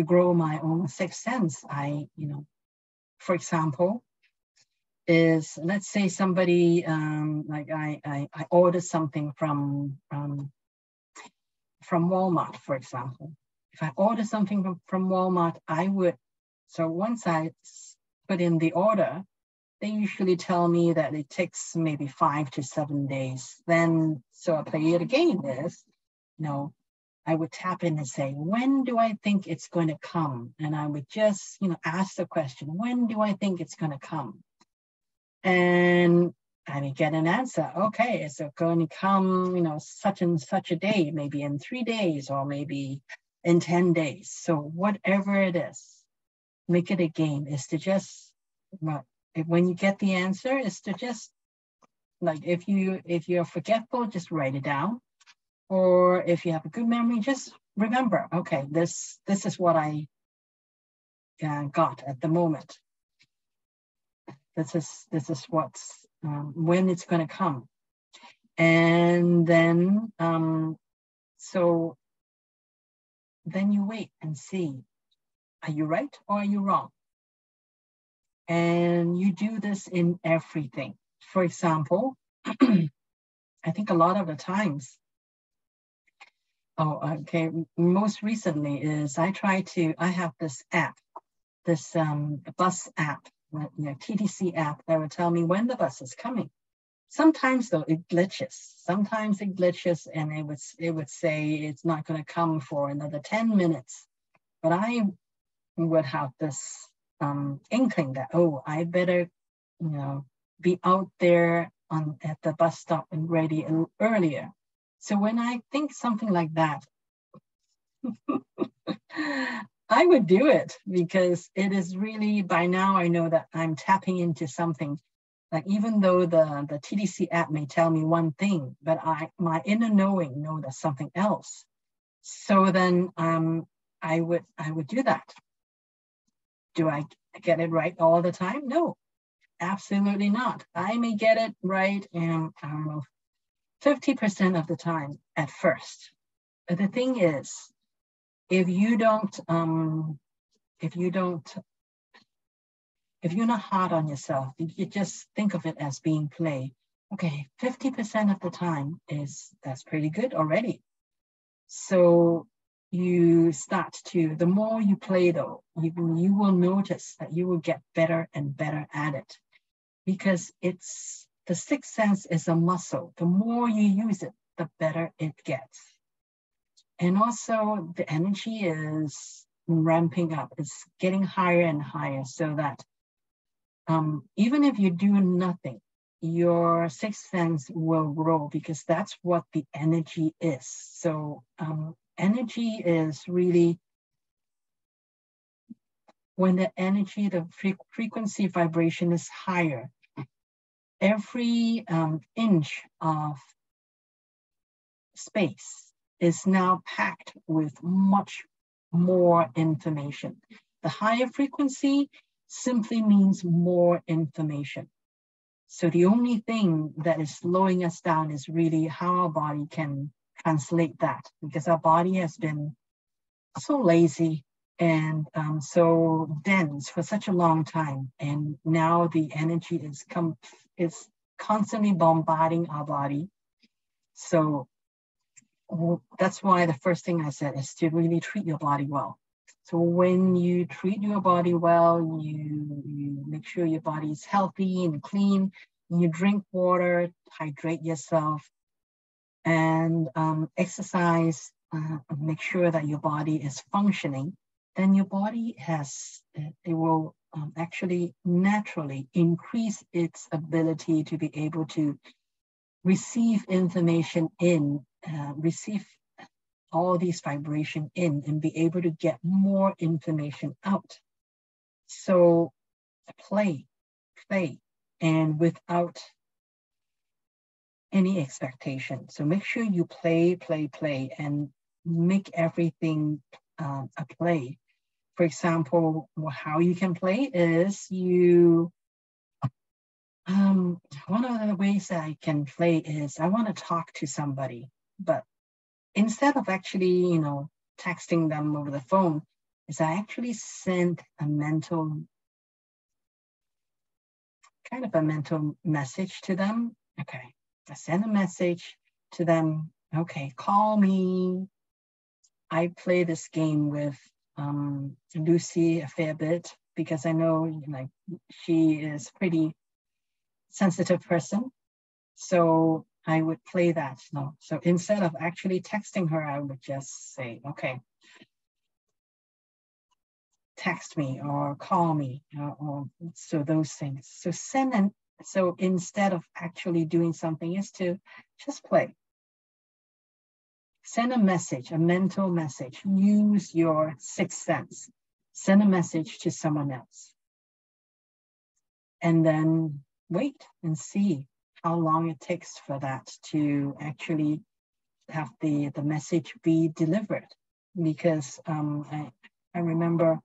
grow my own sixth sense, I, you know, for example, is let's say somebody, like I ordered something from Walmart, for example. If I order something from Walmart, I would, so once I put in the order, they usually tell me that it takes maybe 5 to 7 days. Then, so I play it again is, you know, I would tap in and say, when do I think it's going to come? And I would just, you know, ask the question, when do I think it's going to come? And I may get an answer. Okay, is it going to come, you know, such and such a day, maybe in 3 days or maybe in 10 days. So whatever it is, make it a game, is to just, well, when you get the answer, is to just, like, if you're forgetful, just write it down. Or if you have a good memory, just remember, okay, this is what I got at the moment. This is what's, when it's gonna come. And then, so, then you wait and see, are you right or are you wrong? And you do this in everything. For example, I think a lot of the times, oh, okay, most recently is I have this app, this bus app, you know, TTC app that will tell me when the bus is coming. Sometimes though it glitches. Sometimes it glitches and it would say it's not going to come for another 10 minutes. But I would have this inkling that, oh, I better, you know, be out there on at the bus stop and ready earlier. So when I think something like that, I would do it, because it is really, by now I know that I'm tapping into something. Like even though the TTC app may tell me one thing, but my inner knowing knows that's something else. So then I would do that. Do I get it right all the time? No, absolutely not. I may get it right, and I don't know, 50% of the time at first. But the thing is, if you're not hard on yourself, you just think of it as being play. Okay, 50% of the time that's pretty good already. So you start to, the more you play though, you will notice that you will get better and better at it, because it's, the sixth sense is a muscle. The more you use it, the better it gets. And also the energy is ramping up. It's getting higher and higher, so that even if you do nothing, your sixth sense will grow, because that's what the energy is. So energy is really, when the energy, the frequency vibration is higher, every inch of space is now packed with much more information. The higher frequency simply means more information. So the only thing that is slowing us down is really how our body can translate that, because our body has been so lazy and so dense for such a long time. And now the energy is constantly bombarding our body. So that's why the first thing I said is to really treat your body well. So when you treat your body well, you make sure your body is healthy and clean, you drink water, hydrate yourself, and exercise, make sure that your body is functioning, then your body will actually naturally increase its ability to be able to receive information in, receive all these vibration in, and be able to get more information out. So play, and without any expectation. So make sure you play, and make everything a play. For example, how you can play is you, one of the ways that I can play is I want to talk to somebody, but instead of actually, you know, texting them over the phone, is I actually sent a mental message to them. Okay, I send a message to them. Okay, call me. I play this game with Lucy a fair bit, because I know, like, she is pretty sensitive person. So I would play that. No. So instead of actually texting her, I would just say, okay, text me or call me, or so those things. So so instead of actually doing something, is to just play. Send a message, a mental message. Use your sixth sense. Send a message to someone else. And then wait and see how long it takes for that to actually have the message be delivered. Because I remember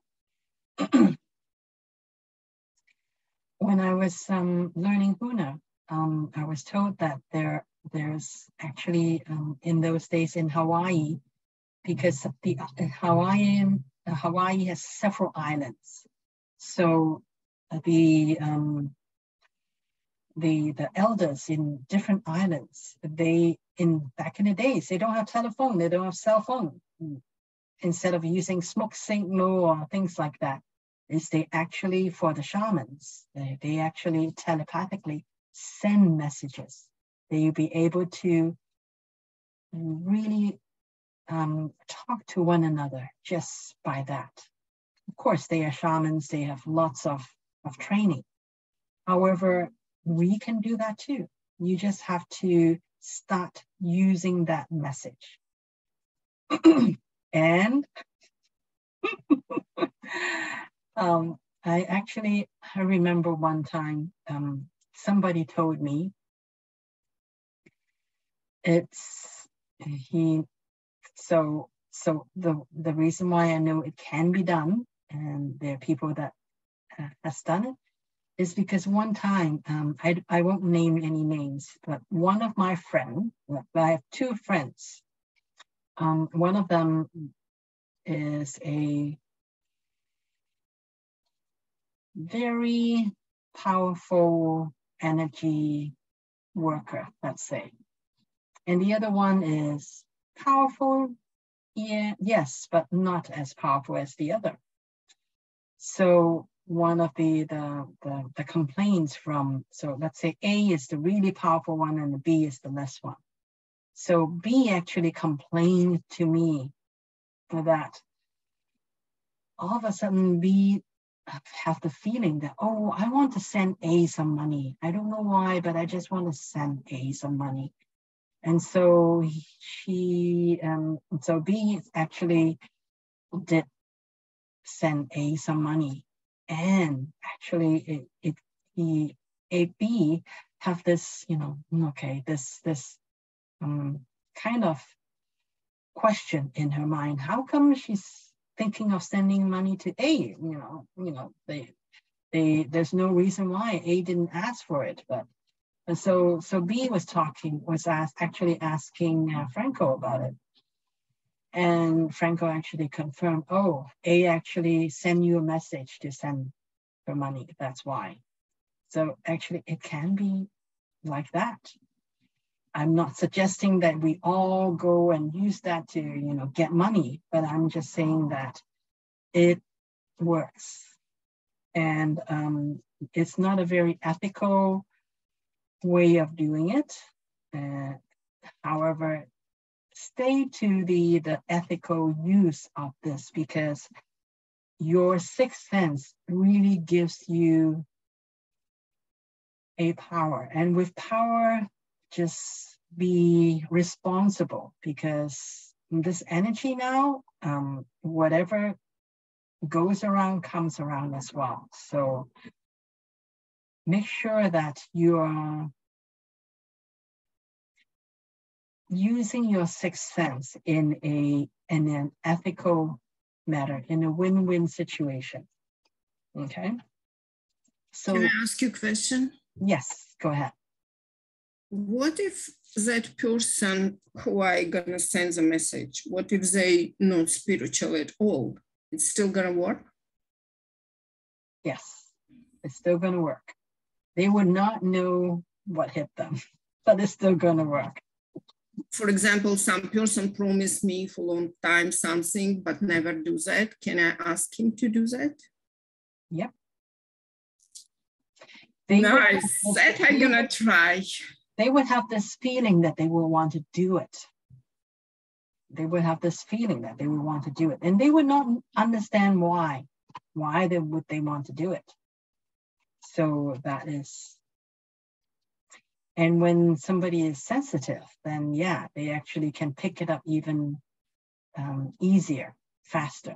when I was learning Huna, I was told that there's actually, in those days in Hawaii, because Hawaii has several islands. So the elders in different islands, back in the days, they don't have telephone, they don't have cell phone. Instead of using smoke signal or things like that, they actually, for the shamans, they actually telepathically send messages. They'll be able to really talk to one another just by that. Of course, they are shamans. They have lots of training. However, we can do that too. You just have to start using that message. And I remember one time somebody told me, the reason why I know it can be done, and there are people that has done it, is because one time, I won't name any names, but one of my friends, I have two friends. One of them is a very powerful energy worker, let's say. And the other one is powerful, yeah, yes, but not as powerful as the other. So one of the complaints from, so let's say A is the really powerful one and the B is the less one. So B actually complained to me for that. All of a sudden, B have the feeling that, oh, I want to send A some money. I don't know why, but I just want to send A some money. And so so B actually did send A some money. And actually, B have this, you know, okay, this kind of question in her mind. How come she's thinking of sending money to A? You know, there's no reason why A didn't ask for it. But and so B was actually asking Franco about it, and Franco actually confirmed, oh, A actually sent you a message to send her money. That's why. So actually, it can be like that. I'm not suggesting that we all go and use that to, you know, get money, but I'm just saying that it works. And it's not a very ethical way of doing it. However, stay to the ethical use of this, because your sixth sense really gives you a power. And with power, just be responsible, because this energy now, whatever goes around comes around as well. So make sure that you are using your sixth sense in an ethical matter, in a win-win situation. Okay. So can I ask you a question? Yes, go ahead. What if that person who I gonna send the message, what if they not spiritual at all? It's still gonna work? Yes, it's still gonna work. They would not know what hit them, but it's still gonna work. For example, some person promised me for a long time something, but never do that. Can I ask him to do that? Yep. No, I said I'm gonna try. They would have this feeling that they will want to do it. They would have this feeling that they would want to do it. And they would not understand why. Why would they want to do it? So that is. And when somebody is sensitive, then yeah, they actually can pick it up even easier, faster.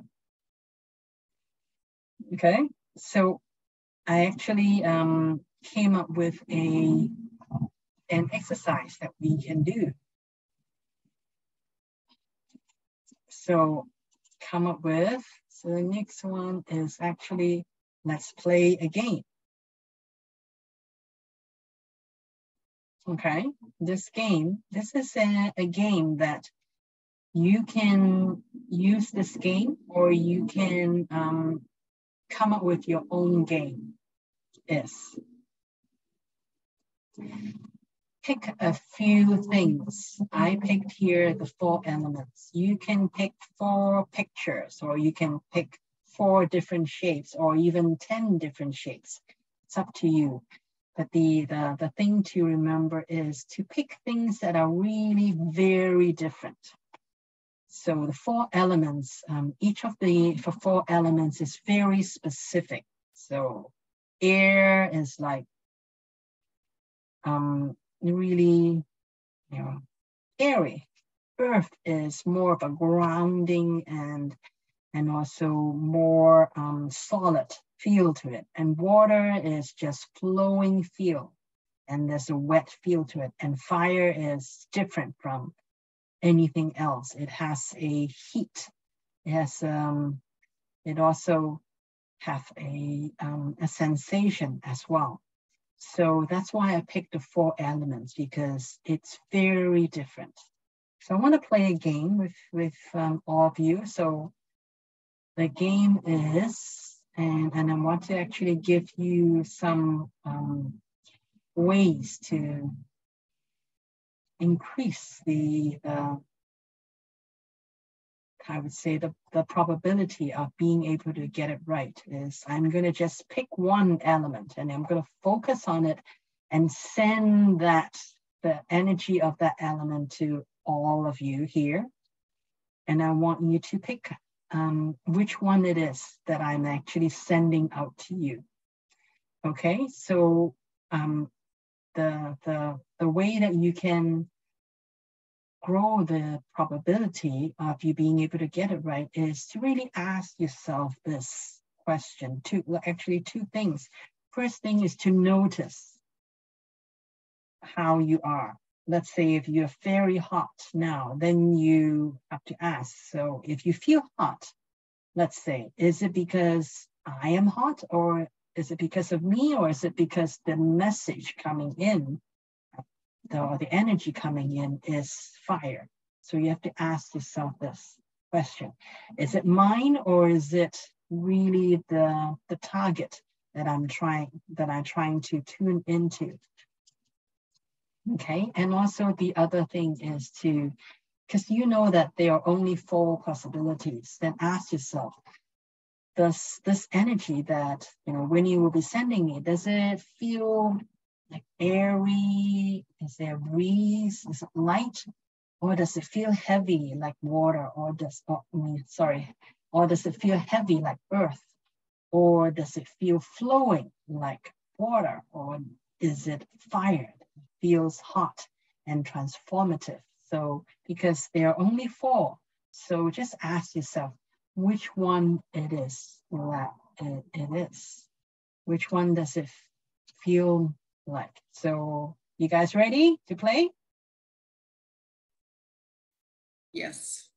Okay, so I actually came up with an exercise that we can do. So come up with, so the next one is actually, let's play a game. Okay, this is a game that you can use this game, or you can come up with your own game. Yes. Pick a few things. I picked here the four elements. You can pick four pictures, or you can pick four different shapes, or even 10 different shapes. It's up to you. But the thing to remember is to pick things that are really very different. So the four elements, each of the four elements is very specific. So air is like really, you know, airy. Earth is more of a grounding and also more solid feel to it. And water is just flowing feel. And there's a wet feel to it. And fire is different from anything else. It has a heat. It has it also have a sensation as well. So that's why I picked the four elements, because it's very different. So I want to play a game with all of you. So the game is, and I want to actually give you some ways to increase the I would say the probability of being able to get it right. Is I'm going to just pick one element and I'm going to focus on it and send that the energy of that element to all of you here. And I want you to pick which one it is that I'm actually sending out to you. Okay, so the way that you can grow the probability of you being able to get it right is to really ask yourself this question. Actually two things. First thing is to notice how you are. Let's say if you're very hot now, then you have to ask. So if you feel hot, let's say, is it because I am hot, or is it because of me, or is it because the message coming in, the energy coming in is fire? So you have to ask yourself this question. Is it mine, or is it really the target that I'm trying to tune into? Okay, and also the other thing is to, because you know that there are only four possibilities, then ask yourself, does this energy that, you know, when you will be sending it, does it feel like airy? Is there a breeze? Is it light? Or does it feel heavy like water? Or does, or does it feel heavy like earth? Or does it feel flowing like water? Or is it fire? It feels hot and transformative. So because there are only four, so just ask yourself which one it is that it is. Which one does it feel like? So you guys ready to play? Yes.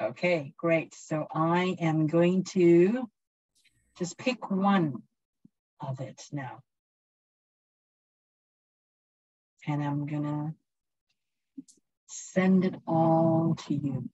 Okay, great. So I am going to just pick one of it now. And I'm gonna send it all to you.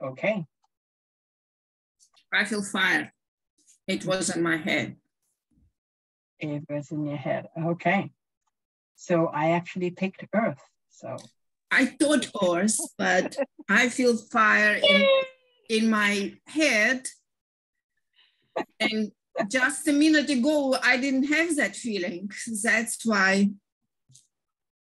Okay. I feel fire. It was in my head. It was in your head. Okay. So I actually picked earth. So I thought horse, but I feel fire in my head. And just a minute ago, I didn't have that feeling. That's why.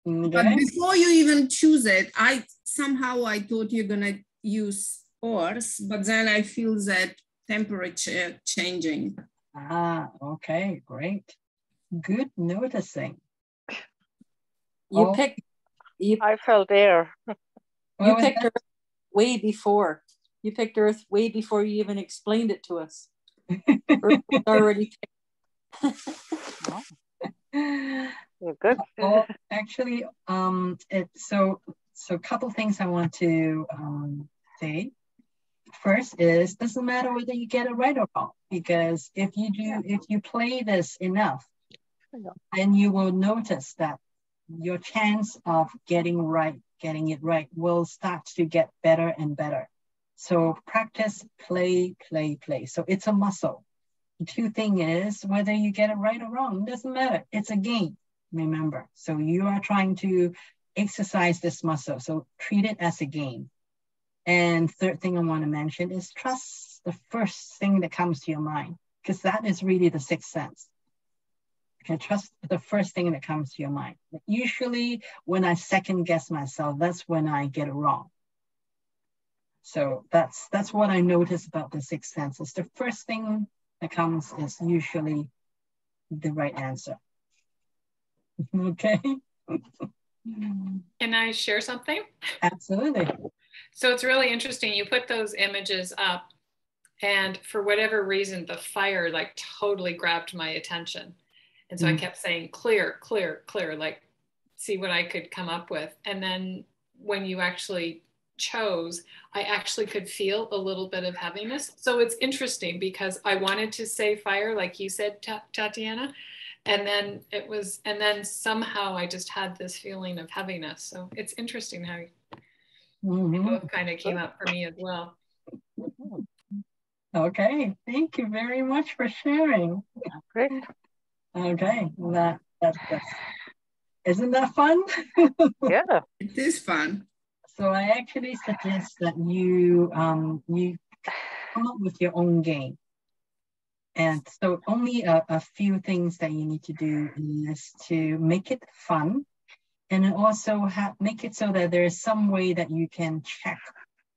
Okay. But before you even choose it, I thought you're gonna use horse, but then I feel that temperature changing. Ah, okay, great. Good noticing. You picked. I felt air. You picked Earth way before. You picked Earth way before you even explained it to us. Earth was already picked. You're good. Well, actually, so a couple things I want to say. First is, doesn't matter whether you get it right or wrong, because if you play this enough, then you will notice that your chance of getting right getting it right will start to get better and better. So practice, play, play, play. So it's a muscle. The two thing is whether you get it right or wrong, doesn't matter. It's a game, remember. So you are trying to exercise this muscle. So treat it as a game. And third thing I want to mention is trust the first thing that comes to your mind, because that is really the sixth sense. Okay, trust the first thing that comes to your mind. Usually when I second guess myself, that's when I get it wrong. So that's what I notice about the sixth sense. It's the first thing that comes is usually the right answer. Okay. Can I share something? Absolutely. So it's really interesting. You put those images up and for whatever reason, the fire like totally grabbed my attention. And so I kept saying, clear, clear, clear, like see what I could come up with. And then when you actually chose, I actually could feel a little bit of heaviness. So it's interesting because I wanted to say fire, like you said, Tatiana, and then it was, and then somehow I just had this feeling of heaviness. So it's interesting how it both kind of came up for me as well. Okay, thank you very much for sharing. Great. Okay, that's, isn't that fun? Yeah, it is fun. So I actually suggest that you you come up with your own game. And so only a few things that you need to do is to make it fun, and also make it so that there is some way that you can check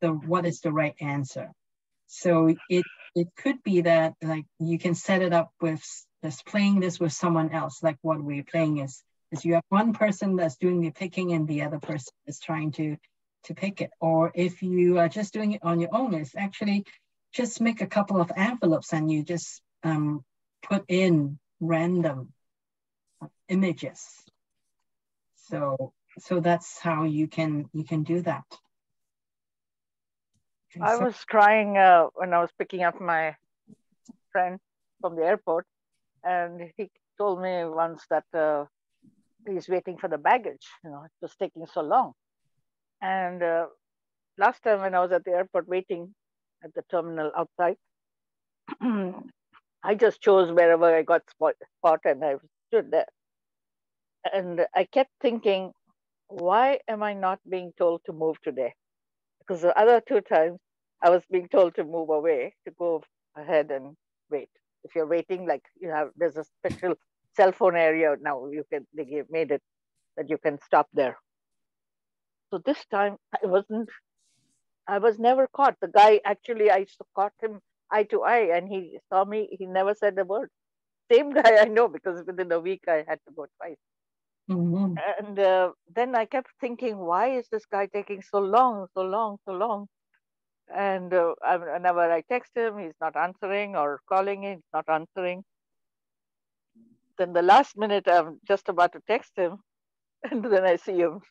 what is the right answer. So it could be that like you can set it up with just playing this with someone else, like what we're playing is you have one person that's doing the picking and the other person is trying to pick it. Or if you are just doing it on your own, it's actually just make a couple of envelopes and you just put in random images. So that's how you can do that. Okay, I was trying when I was picking up my friend from the airport, and he told me once that he's waiting for the baggage. You know, it was taking so long. And last time when I was at the airport waiting at the terminal outside, I just chose wherever I got spot and I stood there. And I kept thinking, why am I not being told to move today? Because the other two times I was being told to move away, to go ahead and wait. If you're waiting, like there's a special cell phone area now, they made it that you can stop there. So this time I was never caught. The guy, actually, I caught him eye to eye and he saw me. He never said a word. Same guy I know, because within a week I had to go twice. Mm-hmm. And then I kept thinking, why is this guy taking so long, so long, so long? And whenever I text him, he's not answering, or calling him, he's not answering. Then the last minute, I'm just about to text him. And then I see him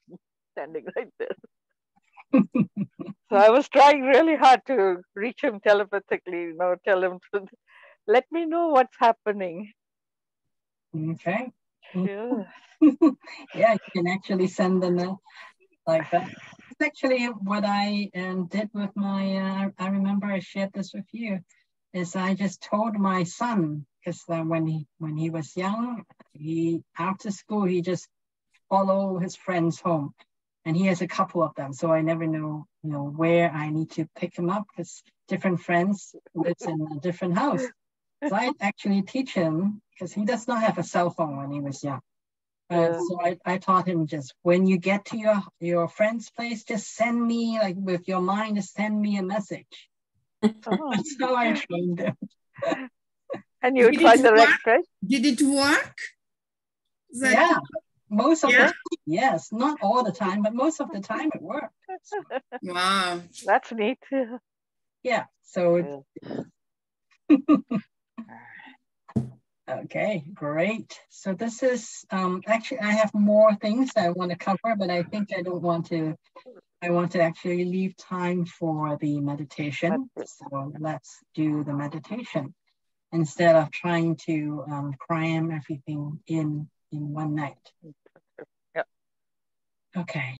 standing right there. So I was trying really hard to reach him telepathically, tell him to let me know what's happening. Okay. Yeah. Yeah, you can actually send them like that. It's actually what I did with my, I remember I shared this with you, is I just told my son, because when he was young, after school, he just followed his friends home. And he has a couple of them, so I never know, where I need to pick him up, because different friends lives in a different house. So I actually teach him, because he does not have a cell phone when he was young. So I taught him, just when you get to your friend's place, just send me, like with your mind, just send me a message. Oh. That's how I trained him. And you tried the right place? Did it work? Yeah. Most of the time, yes, not all the time, but most of the time it worked. Wow, that's neat. Yeah, so okay, great. So this is actually, I have more things I want to cover, but I think I want to actually leave time for the meditation. So let's do the meditation instead of trying to cram everything in one night. Okay.